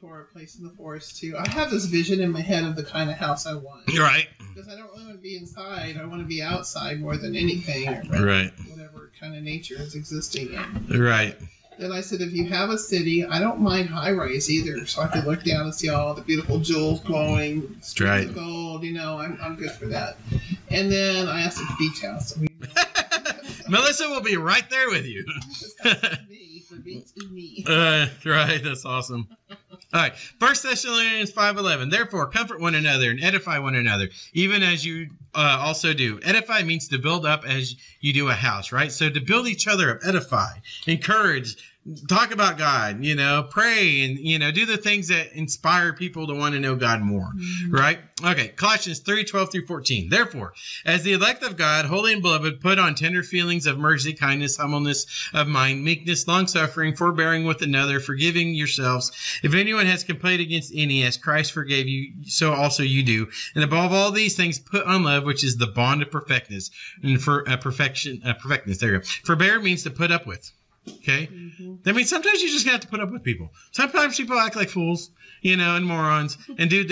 For a place in the forest too. I have this vision in my head of the kind of house I want. Right. Because I don't really want to be inside. I want to be outside more than anything. Right. Whatever kind of nature is existing in. Right. Then I said, if you have a city, I don't mind high rise either. So I could look down and see all the beautiful jewels glowing. Right. Gold, you know, I'm good for that. And then I asked for the beach house. Melissa will be right there with you. Right. That's awesome. All right, 1 Thessalonians 5:11. Therefore, comfort one another and edify one another, even as you also do. Edify means to build up as you do a house, right? So to build each other up, edify, encourage, talk about God, you know, pray and, you know, do the things that inspire people to want to know God more, right? Okay, Colossians 3:12-14. Therefore, as the elect of God, holy and beloved, put on tender feelings of mercy, kindness, humbleness of mind, meekness, long-suffering, forbearing with another, forgiving yourselves. If anyone has complained against any, as Christ forgave you, so also you do. And above all these things, put on love, which is the bond of perfectness. And for perfectness, there you go. Forbear means to put up with. Okay, that means sometimes you just have to put up with people. Sometimes people act like fools, you know, and morons, and do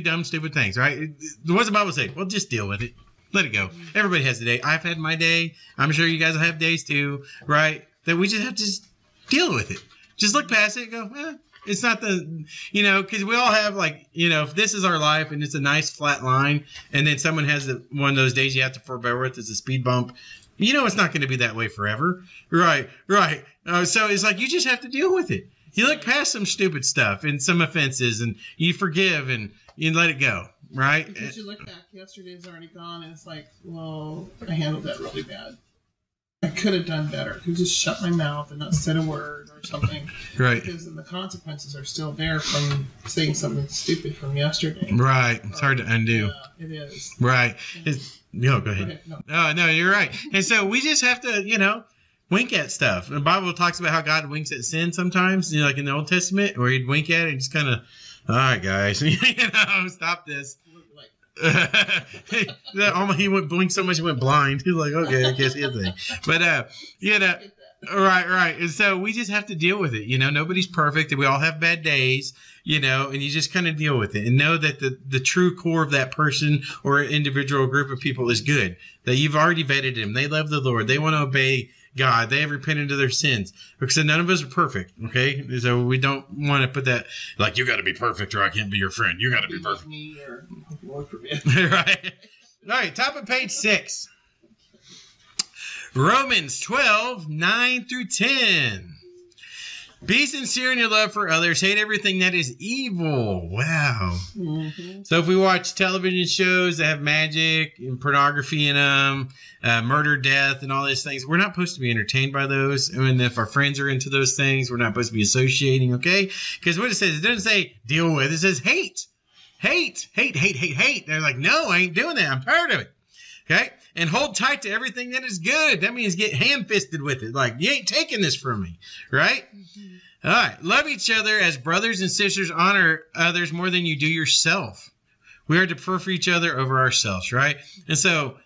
dumb, stupid things. Right? What's the Bible say? Well, just deal with it. Let it go. Everybody has a day. I've had my day. I'm sure you guys will have days too. Right? That we just have to just deal with it. Just look past it and go, eh. It's not the, you know, because we all have like, you know, if this is our life and it's a nice flat line and then someone has one of those days you have to forbear with, it's a speed bump, you know, it's not going to be that way forever. Right, right. So it's like you just have to deal with it. You look past some stupid stuff and some offenses and you forgive and you let it go. Right? Because you look back, yesterday's already gone and it's like, well, I handled that really bad. I could have done better. I could just shut my mouth and not said a word or something. Right. Because then the consequences are still there from saying something stupid from yesterday. Right. It's hard to undo. Yeah, it is. Right. Yeah. Go ahead. No, you're right. And so we just have to, you know, wink at stuff. The Bible talks about how God winks at sin sometimes, you know, like in the Old Testament, where he'd wink at it and just kind of, all right, guys, you know, stop this. He went blink so much he went blind. He's like, okay, I guess he is. But you know, right. And so we just have to deal with it. You know, nobody's perfect, and we all have bad days. You know, and you just kind of deal with it and know that the true core of that person or individual group of people is good. That you've already vetted them. They love the Lord. They want to obey God. They have repented of their sins. So none of us are perfect. Okay. So we don't want to put that like, you got to be perfect or I can't be your friend. You got to be perfect. Right. All right. Top of page 6. Romans 12:9-10. Be sincere in your love for others. Hate everything that is evil. Wow. Mm-hmm. So if we watch television shows that have magic and pornography in them, murder, death, and all these things, we're not supposed to be entertained by those. And if our friends are into those things, we're not supposed to be associating, okay? Because what it says, it doesn't say deal with. It says hate. Hate. Hate, hate, hate, hate. They're like, no, I ain't doing that. I'm tired of it. Okay? And hold tight to everything that is good. That means get ham-fisted with it. Like, you ain't taking this from me. Right? Mm-hmm. All right. Love each other as brothers and sisters. Honor others more than you do yourself. We are to prefer each other over ourselves. Right? And so,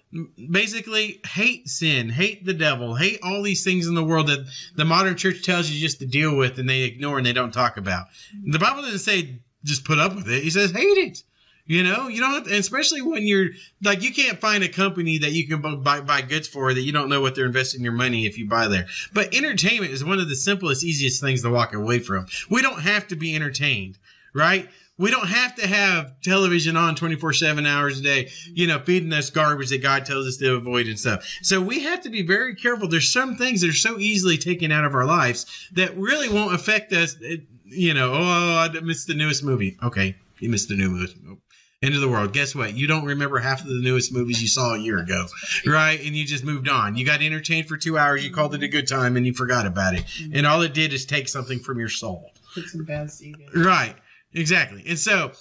basically, hate sin. Hate the devil. Hate all these things in the world that the modern church tells you just to deal with and they ignore and they don't talk about. The Bible doesn't say just put up with it. He says hate it. You know, you don't have to, especially when you're like, you can't find a company that you can buy goods for that you don't know what they're investing your money if you buy there. But entertainment is one of the simplest, easiest things to walk away from. We don't have to be entertained, right? We don't have to have television on 24/7 hours a day, you know, feeding us garbage that God tells us to avoid and stuff. So we have to be very careful. There's some things that are so easily taken out of our lives that really won't affect us. You know, oh, I missed the newest movie. Okay, you missed the newest movie. End of the world. Guess what? You don't remember half of the newest movies you saw a year ago, right? And you just moved on. You got entertained for 2 hours. You called it a good time and you forgot about it. Mm-hmm. And all it did is take something from your soul. Put some bad seed in. Right. Exactly. And so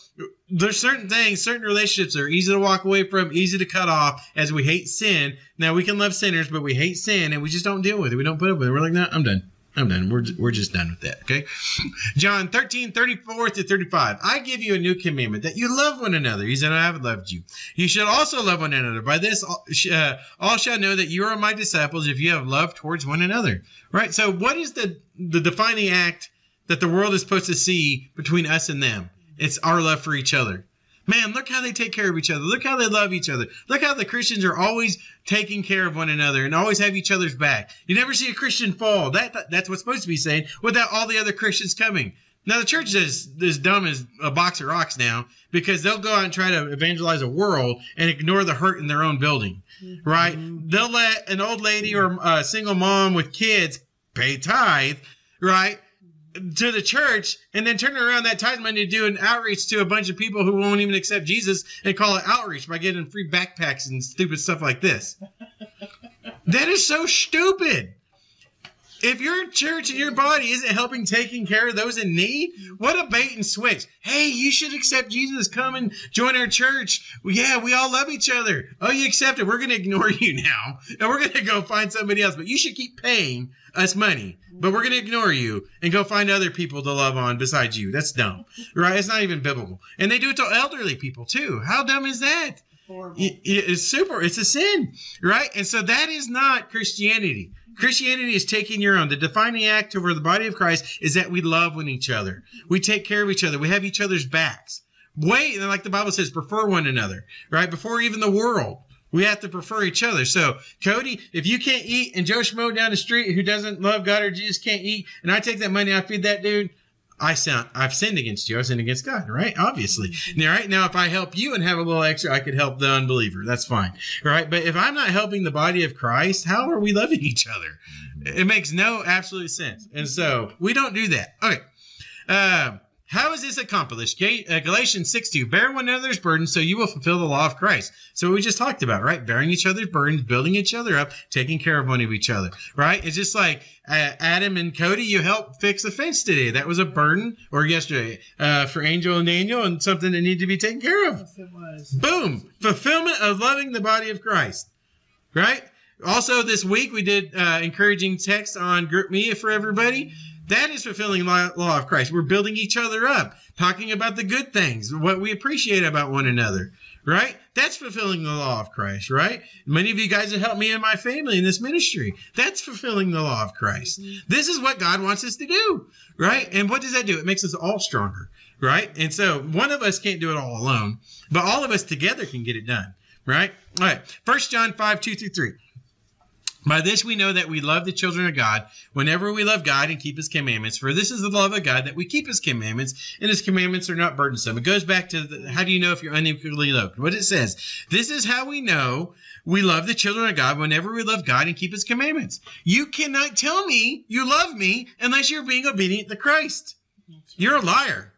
there's certain things, certain relationships are easy to walk away from, easy to cut off as we hate sin. Now we can love sinners, but we hate sin and we just don't deal with it. We don't put up with it. We're like, no, I'm done. I'm done. We're just done with that, okay? John 13:34-35. I give you a new commandment, that you love one another. He said, I have loved you. You should also love one another. By this, all shall know that you are my disciples if you have love towards one another, right? So what is the defining act that the world is supposed to see between us and them? It's our love for each other. Man, look how they take care of each other. Look how they love each other. Look how the Christians are always taking care of one another and always have each other's back. You never see a Christian fall. That's what's supposed to be said without all the other Christians coming. Now, the church is as dumb as a box of rocks now because they'll go out and try to evangelize a world and ignore the hurt in their own building, right? Mm-hmm. They'll let an old lady or a single mom with kids pay tithe, right, to the church, and then turn around that tithe money to do an outreach to a bunch of people who won't even accept Jesus and call it outreach by getting free backpacks and stupid stuff like this. That is so stupid. If your church and your body isn't helping taking care of those in need, what a bait and switch. Hey, you should accept Jesus. Come and join our church. Well, yeah, we all love each other. Oh, you accept it. We're going to ignore you now, and we're going to go find somebody else. But you should keep paying us money, but we're going to ignore you and go find other people to love on besides you. That's dumb, right? It's not even biblical. And they do it to elderly people too. How dumb is that? It's super. It's a sin, right? And so that is not Christianity. Christianity is taking your own. The defining act over the body of Christ is that we love one each other. We take care of each other. We have each other's backs. Wait, like the Bible says, prefer one another, right? Before even the world, we have to prefer each other. So, Cody, if you can't eat and Joe Schmo down the street who doesn't love God or Jesus can't eat, and I take that money, I feed that dude, I've sinned against you. I sinned against God, right? Obviously. All right. Now, if I help you and have a little extra, I could help the unbeliever. That's fine. All right. But if I'm not helping the body of Christ, how are we loving each other? It makes no absolute sense. And so we don't do that. Okay. How is this accomplished? Galatians 6:2, bear one another's burdens so you will fulfill the law of Christ. So we just talked about, right? Bearing each other's burdens, building each other up, taking care of one of each other, right? It's just like Adam and Cody, you helped fix a fence today. That was a burden, or yesterday, for Angel and Daniel, and something that needed to be taken care of. Yes, it was. Boom. Fulfillment of loving the body of Christ, right? Also, this week we did encouraging text on group media for everybody. That is fulfilling the law of Christ. We're building each other up, talking about the good things, what we appreciate about one another, right? That's fulfilling the law of Christ, right? Many of you guys have helped me and my family in this ministry. That's fulfilling the law of Christ. This is what God wants us to do, right? And what does that do? It makes us all stronger, right? And so one of us can't do it all alone, but all of us together can get it done, right? All right, 1 John 5, 2 through 3. By this we know that we love the children of God whenever we love God and keep his commandments. For this is the love of God, that we keep his commandments, and his commandments are not burdensome. It goes back to the, how do you know if you're unequally yoked? What it says, this is how we know we love the children of God whenever we love God and keep his commandments. You cannot tell me you love me unless you're being obedient to Christ. You're a liar,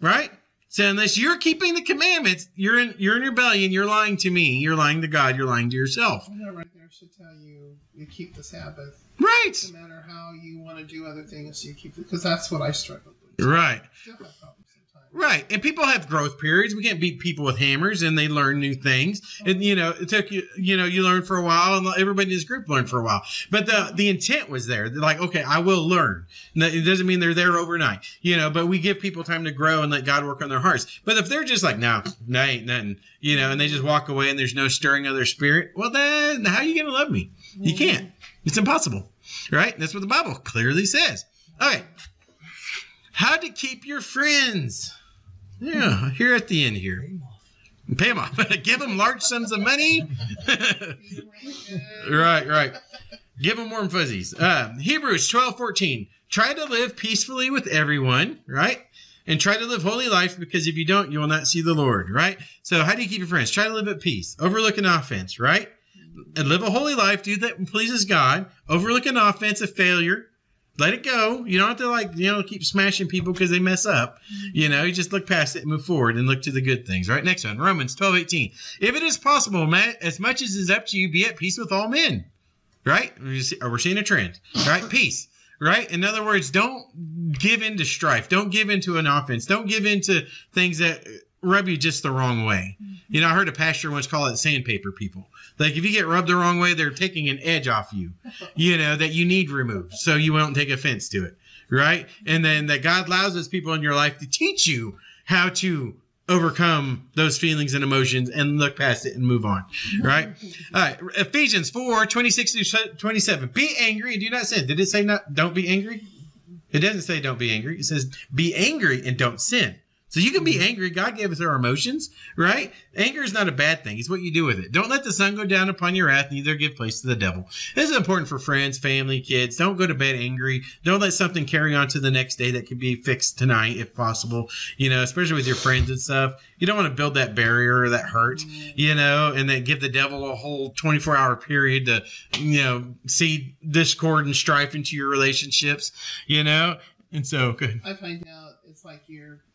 right? So unless you're keeping the commandments, you're in rebellion, you're lying to me, you're lying to God, you're lying to yourself. Well, that right there should tell you, you keep the Sabbath. Right. No matter how you want to do other things, you keep it, because that's what I struggle with. Right. Still have problems sometimes. Right. And people have growth periods. We can't beat people with hammers, and they learn new things. Oh. And, you know, it took you, you know, you learned for a while, and everybody in this group learned for a while. But the intent was there. They're like, okay, I will learn. Now, it doesn't mean they're there overnight, you know, but we give people time to grow and let God work on their hearts. But if they're just like, no, that ain't nothing, you know, and they just walk away and there's no stirring of their spirit, well, then how are you going to love me? You can't. It's impossible, right? That's what the Bible clearly says. All right. How to keep your friends. Yeah, here at the end here. Pay them off. Give them large sums of money. Right, right. Give them warm fuzzies. Hebrews 12:14. Try to live peacefully with everyone, right? And try to live holy life, because if you don't, you will not see the Lord, right? So how do you keep your friends? Try to live at peace. Overlook an offense, right? And live a holy life, do that pleases God. Overlook an offense, a failure. Let it go. You don't have to, like, you know, keep smashing people because they mess up. You know, you just look past it and move forward and look to the good things. Right? Next one, Romans 12:18. If it is possible, man, as much as is up to you, be at peace with all men. Right? We're seeing a trend. Right? Peace. Right? In other words, don't give in to strife. Don't give in to an offense. Don't give in to things that rub you just the wrong way. You know, I heard a pastor once call it sandpaper people. Like, if you get rubbed the wrong way, they're taking an edge off you, you know, that you need removed so you won't take offense to it, right? And then that God allows those people in your life to teach you how to overcome those feelings and emotions and look past it and move on, right? All right, Ephesians 4:26 through 27. Be angry and do not sin. Did it say not? Don't be angry? It doesn't say don't be angry. It says be angry and don't sin. So you can be angry. God gave us our emotions, right? Anger is not a bad thing. It's what you do with it. Don't let the sun go down upon your wrath, neither give place to the devil. This is important for friends, family, kids. Don't go to bed angry. Don't let something carry on to the next day that could be fixed tonight if possible, you know, especially with your friends and stuff. You don't want to build that barrier or that hurt, you know, and then give the devil a whole 24-hour period to, you know, see discord and strife into your relationships, you know. And so, good. I find out it's like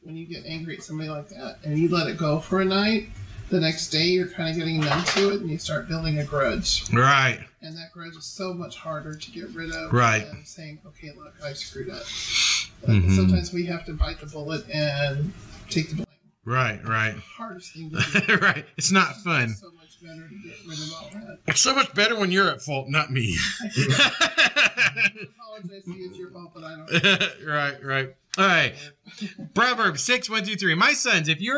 when you get angry at somebody like that and you let it go for a night, the next day you're kind of getting numb to it and you start building a grudge. Right. And that grudge is so much harder to get rid of. Right. Than saying, okay, look, I screwed up. Sometimes we have to bite the bullet and take the blame. Right, right. It's the hardest thing to do. Right. It's not fun. It's so much better to get rid of all that. It's so much better when you're at fault, not me. I apologize to you, it's your fault, but I don't. Right, right. All right. Proverbs 6:1-3. My sons, if you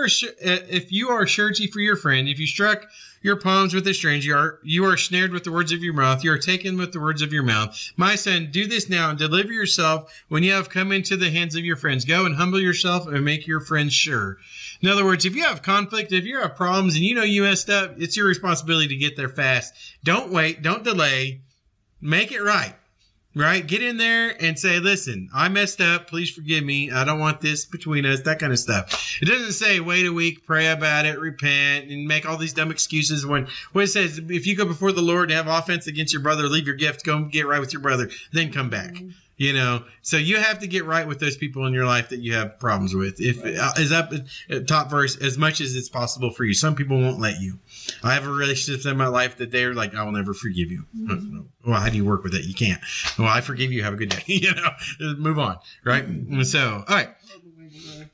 are surety for your friend, if you struck your palms with a stranger, you are snared with the words of your mouth. You are taken with the words of your mouth. My son, do this now and deliver yourself when you have come into the hands of your friends. Go and humble yourself and make your friends sure. In other words, if you have conflict, if you have problems and you know you messed up, it's your responsibility to get there fast. Don't wait. Don't delay. Make it right. Right? Get in there and say, listen, I messed up. Please forgive me. I don't want this between us, that kind of stuff. It doesn't say wait a week, pray about it, repent, and make all these dumb excuses. When it says, if you go before the Lord and have offense against your brother, leave your gift, go and get right with your brother, then come back. You know, so you have to get right with those people in your life that you have problems with. If is up top verse, as much as it's possible for you. Some people won't let you. I have a relationship in my life that they're like, I will never forgive you. Well, how do you work with that? You can't. Well, I forgive you. Have a good day. You know, move on. Right. So, all right.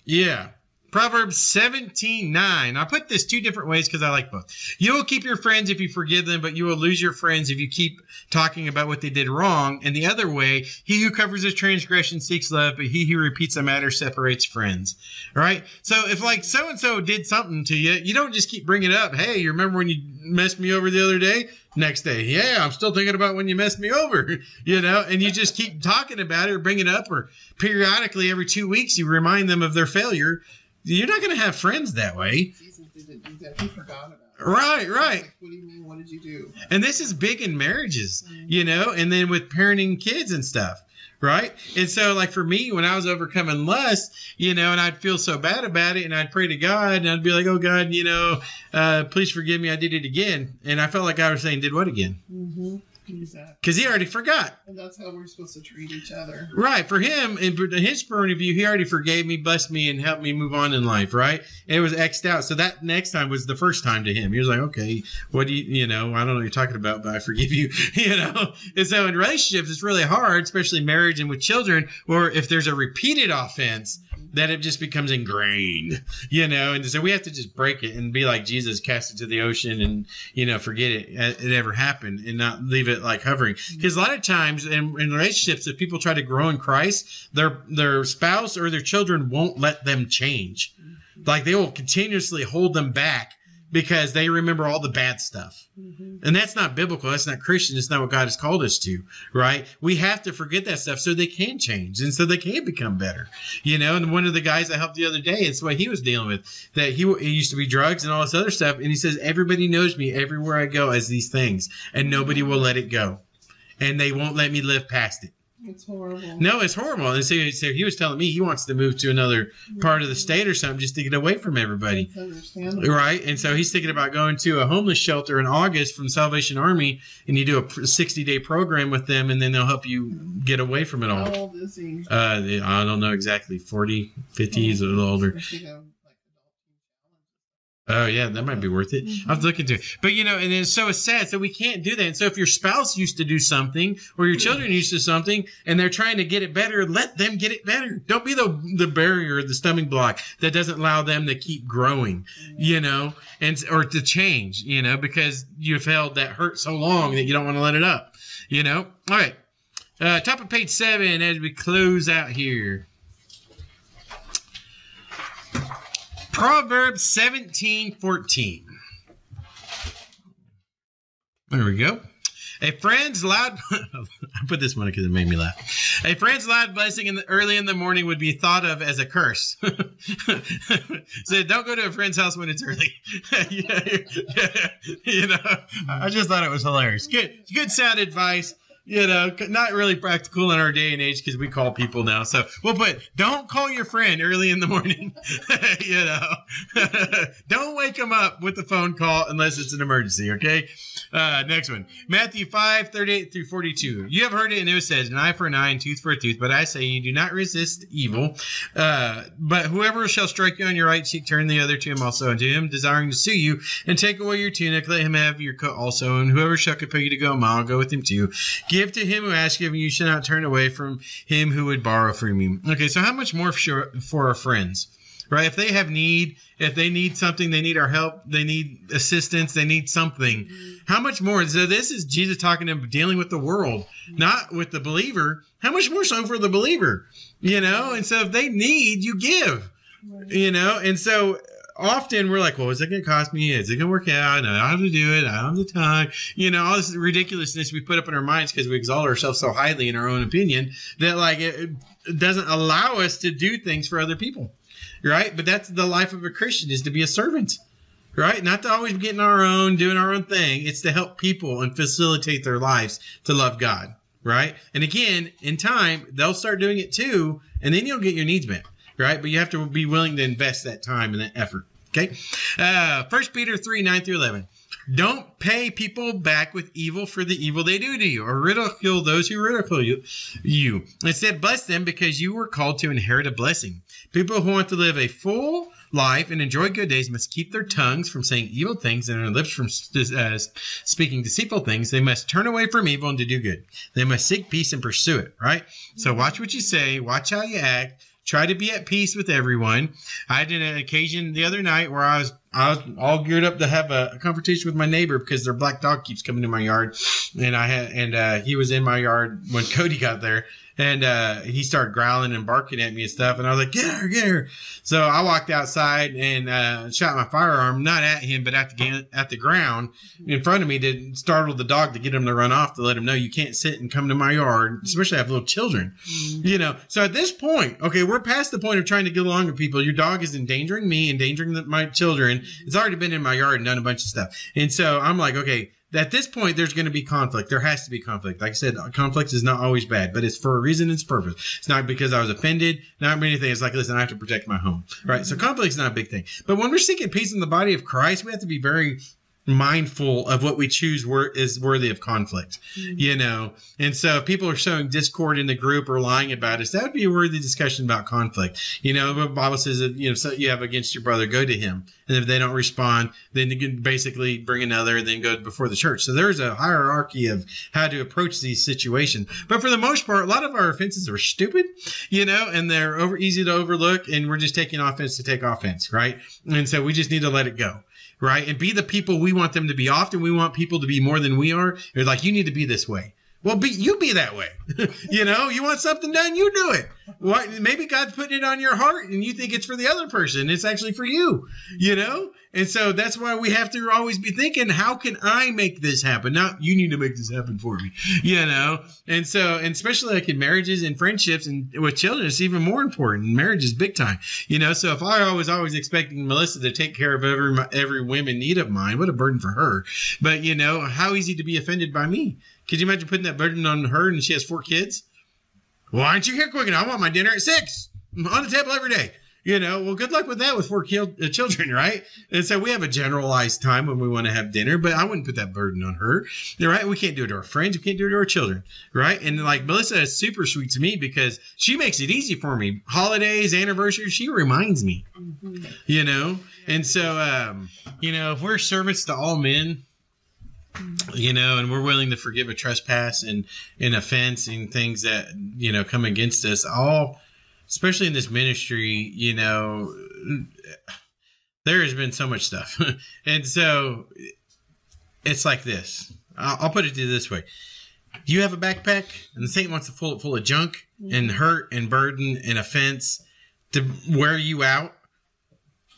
Yeah. Proverbs 17:9. I put this two different ways because I like both. You will keep your friends if you forgive them, but you will lose your friends if you keep talking about what they did wrong. And the other way, he who covers his transgression seeks love, but he who repeats a matter separates friends. All right? So if like so-and-so did something to you, you don't just keep bringing it up. Hey, you remember when you messed me over the other day? Next day, yeah, I'm still thinking about when you messed me over, you know, and you just keep talking about it or bring it up, or periodically every 2 weeks you remind them of their failure. You're not going to have friends that way. Right, right. Like, what do you mean? What did you do? And this is big in marriages, you know, and then with parenting kids and stuff. Right. And so like for me, when I was overcoming lust, you know, and I'd feel so bad about it and I'd pray to God and I'd be like, oh, God, you know, please forgive me. I did it again. And I felt like I was saying, did what again? Mm-hmm. Because he already forgot. And that's how we're supposed to treat each other. Right. For him, and for his point of view, he already forgave me, blessed me, and helped me move on in life. Right. And it was X'd out. So that next time was the first time to him. He was like, okay, what do you know, I don't know what you're talking about, but I forgive you, you know. And so in relationships, it's really hard, especially marriage and with children, where if there's a repeated offense, that it just becomes ingrained, you know. And so we have to just break it and be like Jesus, cast it to the ocean and, you know, forget it ever happened and not leave it like hovering. Because a lot of times in relationships, if people try to grow in Christ, their spouse or their children won't let them change. Like they will continuously hold them back because they remember all the bad stuff. Mm-hmm. And that's not biblical. That's not Christian. It's not what God has called us to, right? We have to forget that stuff so they can change and so they can become better, you know? And one of the guys I helped the other day, it's what he was dealing with, that he used to be drugs and all this other stuff. And he says, everybody knows me everywhere I go as these things, and nobody will let it go. And they won't let me live past it. It's horrible. No, it's horrible. And so he was telling me he wants to move to another part of the state or something just to get away from everybody. That's understandable. Right? And so he's thinking about going to a homeless shelter in August from Salvation Army, and you do a 60-day program with them, and then they'll help you get away from it all. How old is he? I don't know exactly. 40, 50, he's a little older. Oh, yeah, that might be worth it. Mm-hmm. I'll have to look into it. But, you know, and then, so it's sad. So we can't do that. And so if your spouse used to do something or your children used to something and they're trying to get it better, let them get it better. Don't be the barrier, the stumbling block that doesn't allow them to keep growing, you know, and or to change, you know, because you've held that hurt so long that you don't want to let it up, you know. All right. Top of page 7 as we close out here. Proverbs 17:14. There we go. A friend's loud I put this one because it made me laugh. A friend's loud blessing early in the morning would be thought of as a curse. So don't go to a friend's house when it's early. You know, I just thought it was hilarious. Good sound advice. You know, not really practical in our day and age because we call people now. So we'll put, don't call your friend early in the morning. You know, don't wake them up with the phone call unless it's an emergency. Okay. Next one, Matthew 5:38-42. You have heard it, and it says, an eye for an eye and tooth for a tooth. But I say, you do not resist evil. But whoever shall strike you on your right cheek, turn the other to him also, and to him desiring to sue you and take away your tunic, let him have your coat also. And whoever shall compel you to go a mile, go with him too. Give to him who asks you, and you shall not turn away from him who would borrow from you. Okay, so how much more for our friends, right? If they have need, if they need something, they need our help, they need assistance, they need something. How much more? So this is Jesus talking to him, dealing with the world, not with the believer. How much more so for the believer, you know? And so if they need, you give, you know? And so often we're like, well, is it going to cost me? Is it going to work out? I don't have to do it. I don't have the time. You know, all this ridiculousness we put up in our minds because we exalt ourselves so highly in our own opinion that like it doesn't allow us to do things for other people, right? But that's the life of a Christian, is to be a servant, right? Not to always be getting our own, doing our own thing. It's to help people and facilitate their lives to love God, right? And again, in time, they'll start doing it too, and then you'll get your needs met. Right? But you have to be willing to invest that time and that effort. Okay? 1 Peter 3:9-11. Don't pay people back with evil for the evil they do to you, or ridicule those who ridicule you. Instead, bless them, because you were called to inherit a blessing. People who want to live a full life and enjoy good days must keep their tongues from saying evil things and their lips from speaking deceitful things. They must turn away from evil and to do good. They must seek peace and pursue it, right? So watch what you say, watch how you act, Try to be at peace with everyone. I did an occasion the other night where I was all geared up to have a confrontation with my neighbor because their black dog keeps coming to my yard, and he was in my yard when Cody got there, and he started growling and barking at me and stuff, and I was like, get her, get her. So I walked outside and shot my firearm, not at him, but at the ground in front of me, to startle the dog, to get him to run off, to let him know you can't sit and come to my yard, especially I have little children, you know. So at this point, okay, we're past the point of trying to get along with people. Your dog is endangering me, endangering my children. It's already been in my yard and done a bunch of stuff. And so I'm like, okay, at this point, there's going to be conflict. There has to be conflict. Like I said, conflict is not always bad, but it's for a reason. It's purpose. It's not because I was offended, not anything. It's like, listen, I have to protect my home, right? So conflict is not a big thing. But when we're seeking peace in the body of Christ, we have to be very mindful of what we choose is worthy of conflict, you know. And so if people are showing discord in the group or lying about us, that would be a worthy discussion about conflict. You know, the Bible says that, you know, so you have against your brother, go to him. And if they don't respond, then you can basically bring another and then go before the church. So there's a hierarchy of how to approach these situations. But for the most part, a lot of our offenses are stupid, you know, and they're easy to overlook, and we're just taking offense to take offense, right? And so we just need to let it go. Right. And be the people we want them to be. Often we want people to be more than we are. They're like, you need to be this way. Well, you be that way. You know, you want something done, you do it. What, maybe God's putting it on your heart and you think it's for the other person. It's actually for you, you know? And so that's why we have to always be thinking, how can I make this happen? Not you need to make this happen for me, you know? And so, and especially like in marriages and friendships and with children, it's even more important. Marriage is big time, you know? So if I was always expecting Melissa to take care of every whim and need of mine, what a burden for her. But, you know, how easy to be offended by me. Could you imagine putting that burden on her, and she has 4 kids? Well, why aren't you here quick enough? I want my dinner at 6. I'm on the table every day. You know, well, good luck with that with 4 children, right? And so we have a generalized time when we want to have dinner, but I wouldn't put that burden on her, right? We can't do it to our friends. We can't do it to our children, right? And like Melissa is super sweet to me because she makes it easy for me. Holidays, anniversaries, she reminds me, you know? And so, you know, if we're servants to all men, you know, and we're willing to forgive a trespass and offense and things that, you know, come against us all, especially in this ministry, you know, there has been so much stuff. And so it's like this. I'll put it to you this way. You have a backpack and Satan wants to fill it full of junk and hurt and burden and offense to wear you out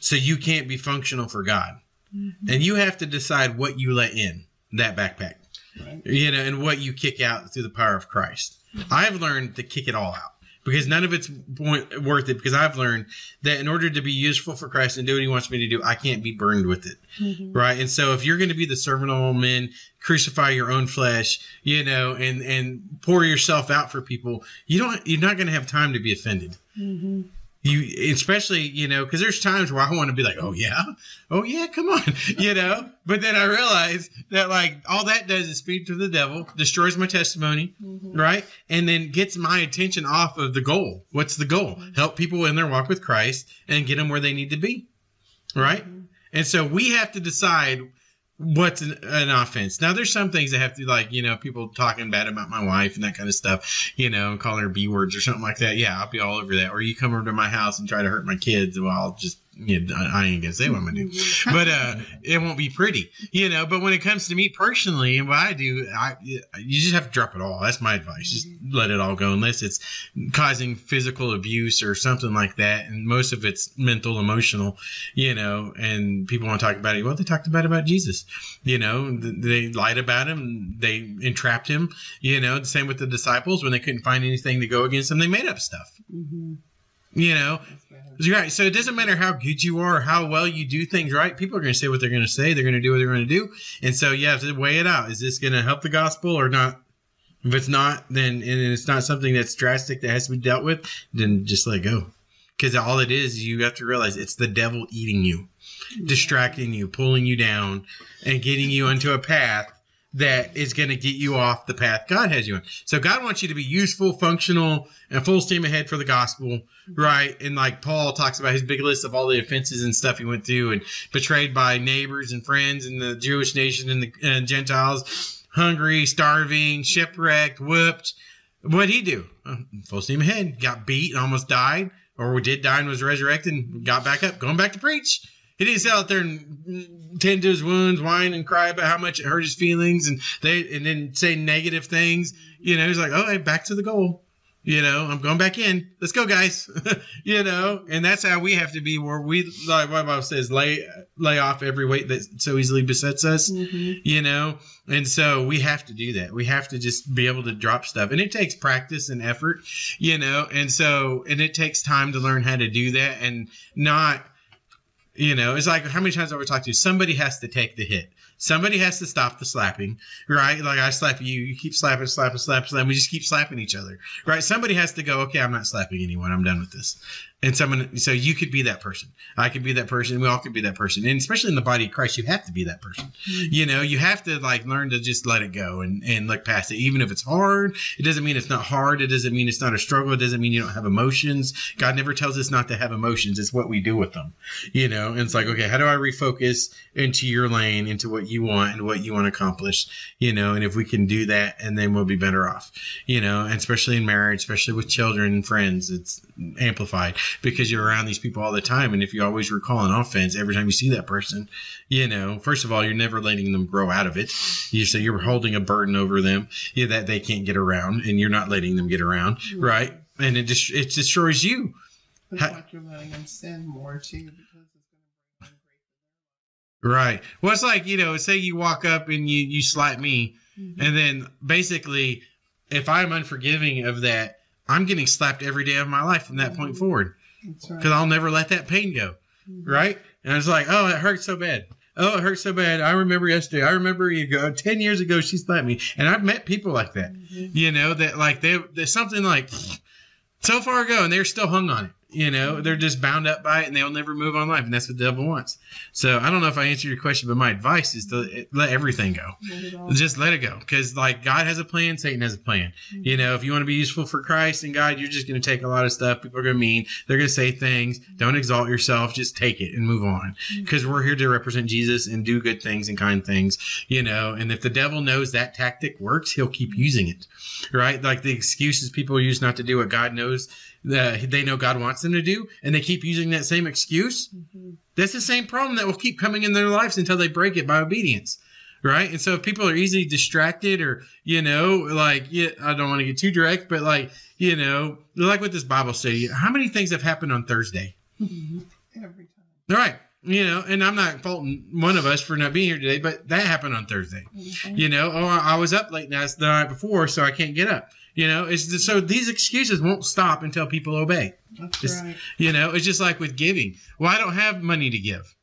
so you can't be functional for God. Mm-hmm. And you have to decide what you let in that backpack, right, you know, and what you kick out through the power of Christ. I've learned to kick it all out because none of it's worth it, because I've learned that in order to be useful for Christ and do what he wants me to do, I can't be burned with it. Mm-hmm. Right. And so if you're going to be the servant of all men, crucify your own flesh, you know, and pour yourself out for people, you're not going to have time to be offended. Mm-hmm. You, especially, you know, because there's times where I want to be like, oh yeah, come on, you know. But then I realize that like all that does is speak to the devil, destroys my testimony, mm-hmm. right, and then gets my attention off of the goal. What's the goal? Mm-hmm. Help people in their walk with Christ and get them where they need to be, right? Mm-hmm. And so we have to decide what's an offense. Now, there's some things that have to, like, you know, people talking bad about my wife and that kind of stuff, you know, calling her B words or something like that. Yeah, I'll be all over that. Or you come over to my house and try to hurt my kids. Well, I'll just, you know, I ain't going to say what I'm going to do. But it won't be pretty, you know. But when it comes to me personally and what I do, you just have to drop it all. That's my advice. Just let it all go unless it's causing physical abuse or something like that. And most of it's mental, emotional, you know, and people want to talk about it. Well, they talked about Jesus, you know. They lied about him. They entrapped him, you know. The same with the disciples. When they couldn't find anything to go against him, they made up stuff. Mm-hmm. You know, right. So it doesn't matter how good you are, or how well you do things, right? People are going to say what they're going to say. They're going to do what they're going to do. And so you have to weigh it out. Is this going to help the gospel or not? If it's not, then and it's not something that's drastic that has to be dealt with, then just let go. Because all it is, you have to realize it's the devil eating you, distracting you, pulling you down, and getting you onto a path that is going to get you off the path God has you on. So God wants you to be useful, functional, and full steam ahead for the gospel, right? And like Paul talks about his big list of all the offenses and stuff he went through, and betrayed by neighbors and friends and the Jewish nation and the Gentiles, hungry, starving, shipwrecked, whipped. What'd he do? Full steam ahead. Got beat and almost died. or did die and was resurrected and got back up, going back to preach. He didn't sit out there and tend to his wounds, whine and cry about how much it hurt his feelings, and then say negative things. You know, he's like, oh, hey, back to the goal. You know, I'm going back in. Let's go, guys. You know, and that's how we have to be, where we, like what the Bible says, lay off every weight that so easily besets us, you know. And so we have to do that. We have to just be able to drop stuff. And it takes practice and effort, you know. And so, and it takes time to learn how to do that and not, you know, it's like how many times have we talked to you? Somebody has to take the hit. Somebody has to stop the slapping, right? Like I slap you, you keep slapping. We just keep slapping each other, right? Somebody has to go, okay, I'm not slapping anyone. I'm done with this. And someone, so you could be that person. I could be that person. We all could be that person. And especially in the body of Christ, you have to be that person. You know, you have to like learn to just let it go and look past it. Even if it's hard, it doesn't mean it's not hard. It doesn't mean it's not a struggle. It doesn't mean you don't have emotions. God never tells us not to have emotions. It's what we do with them, you know? And it's like, okay, how do I refocus into your lane, into what you want and what you want to accomplish, you know? And if we can do that, and then we'll be better off, you know, and especially in marriage, especially with children and friends, it's amplified because you're around these people all the time. And if you always recall an offense every time you see that person, you know, first of all, you're never letting them grow out of it. So you're holding a burden over them that they can't get around, and you're not letting them get around. Right. And it destroys you. It's like you're letting them sin more too. Right. Well, it's like, you know, say you walk up and you slap me, and then basically if I'm unforgiving of that, I'm getting slapped every day of my life from that point forward. That's right. Because I'll never let that pain go. Right. And it's like, oh, it hurts so bad. Oh, it hurts so bad. I remember yesterday. I remember 10 years ago, she slapped me. And I've met people like that, you know, that like there's something like so far ago and they're still hung on it. You know, they're just bound up by it and they'll never move on life. And that's what the devil wants. So I don't know if I answered your question, but my advice is to let everything go. Just let it go. Because like God has a plan, Satan has a plan. You know, if you want to be useful for Christ and God, you're just going to take a lot of stuff. People are going to mean. They're going to say things. Don't exalt yourself. Just take it and move on. Because we're here to represent Jesus and do good things and kind things, you know. And if the devil knows that tactic works, he'll keep using it. Right? Like the excuses people use not to do what God knows they know God wants them to do, and they keep using that same excuse. That's the same problem that will keep coming in their lives until they break it by obedience, right? And so if people are easily distracted or, you know, like, yeah, I don't want to get too direct, but like, you know, like with this Bible study, how many things have happened on Thursday? Every time. All right. You know, and I'm not faulting one of us for not being here today, but that happened on Thursday. You know, oh, I was up late the night before, so I can't get up. You know, it's just, so these excuses won't stop until people obey. That's right. You know, it's just like with giving. Well, I don't have money to give.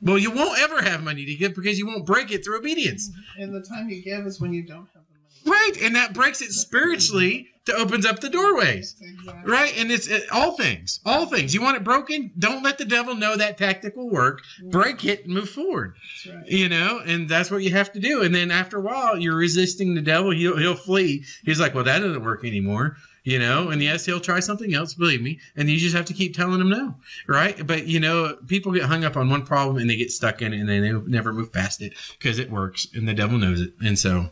Well, you won't ever have money to give because you won't break it through obedience. And the time you give is when you don't have the money. Right. And that breaks it spiritually to opens up the doorways. Exactly. Right. And it's all things, all things. You want it broken? Don't let the devil know that tactic will work. Yeah. Break it and move forward. That's right. You know, and that's what you have to do. And then after a while, you're resisting the devil. He'll flee. He's like, well, that doesn't work anymore. You know, and yes, he'll try something else, believe me. And you just have to keep telling him no. Right. But, you know, people get hung up on one problem and they get stuck in it and they never move past it because it works and the devil knows it. And so,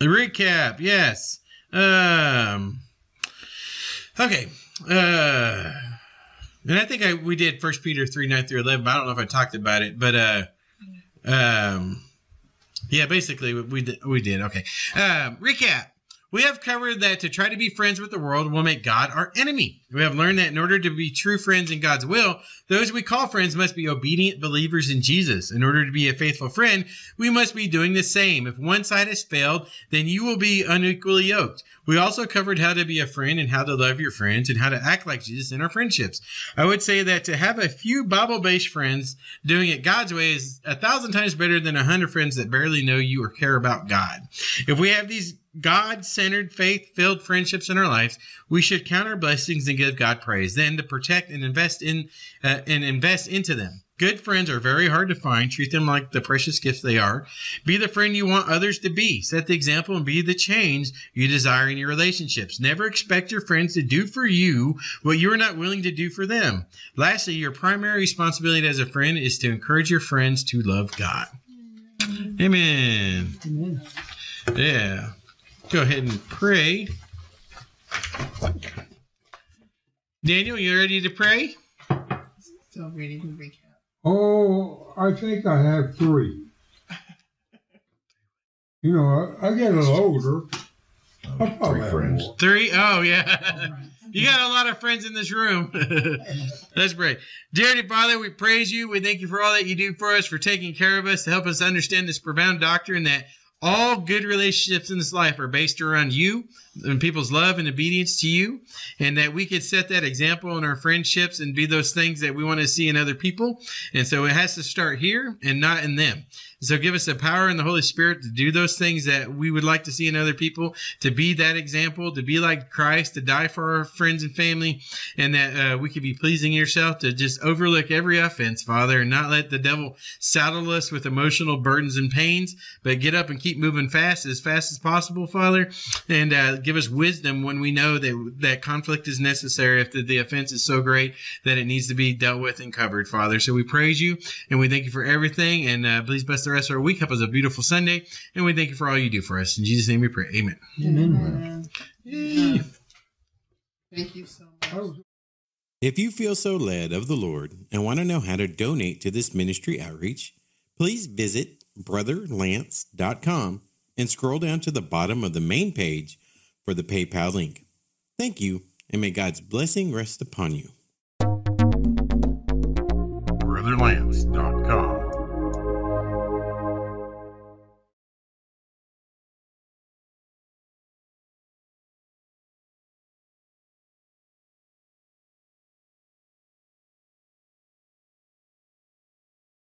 recap. Yes. Okay. And I think we did 1 Peter 3:9-11, but I don't know if I talked about it, but, yeah, basically we did. Okay. Recap. We have covered that to try to be friends with the world will make God our enemy. We have learned that in order to be true friends in God's will, those we call friends must be obedient believers in Jesus. In order to be a faithful friend, we must be doing the same. If one side has failed, then you will be unequally yoked. We also covered how to be a friend and how to love your friends and how to act like Jesus in our friendships. I would say that to have a few Bible-based friends doing it God's way is 1,000 times better than 100 friends that barely know you or care about God. If we have these God-centered, faith-filled friendships in our lives, we should count our blessings and give God praise. Then to protect and invest into them. Good friends are very hard to find. Treat them like the precious gifts they are. Be the friend you want others to be. Set the example and be the change you desire in your relationships. Never expect your friends to do for you what you are not willing to do for them. Lastly, your primary responsibility as a friend is to encourage your friends to love God. Amen. Amen. Yeah. go ahead and pray. Daniel, you ready to pray? Still ready to recap. Oh, I think I have three. You know, I get a little older. Three friends. More. Three? Oh, yeah. You got a lot of friends in this room. Let's pray. Dear Heavenly Father, we praise you. We thank you for all that you do for us, for taking care of us, to help us understand this profound doctrine that all good relationships in this life are based around you and people's love and obedience to you, and that we could set that example in our friendships and be those things that we want to see in other people. And so it has to start here and not in them. So give us the power and the Holy Spirit to do those things that we would like to see in other people, to be that example, to be like Christ, to die for our friends and family, and that we could be pleasing yourself, to just overlook every offense, Father, and not let the devil saddle us with emotional burdens and pains, but get up and keep moving fast as possible, Father, and give us wisdom when we know that conflict is necessary if the offense is so great that it needs to be dealt with and covered, Father. So we praise you, and we thank you for everything, and please bless the rest of our week. Help us a beautiful Sunday, and we thank you for all you do for us. In Jesus' name we pray. Amen. Amen. Amen. Thank you so much. If you feel so led of the Lord and want to know how to donate to this ministry outreach, please visit BrotherLance.com and scroll down to the bottom of the main page for the PayPal link. Thank you, and may God's blessing rest upon you. BrotherLance.com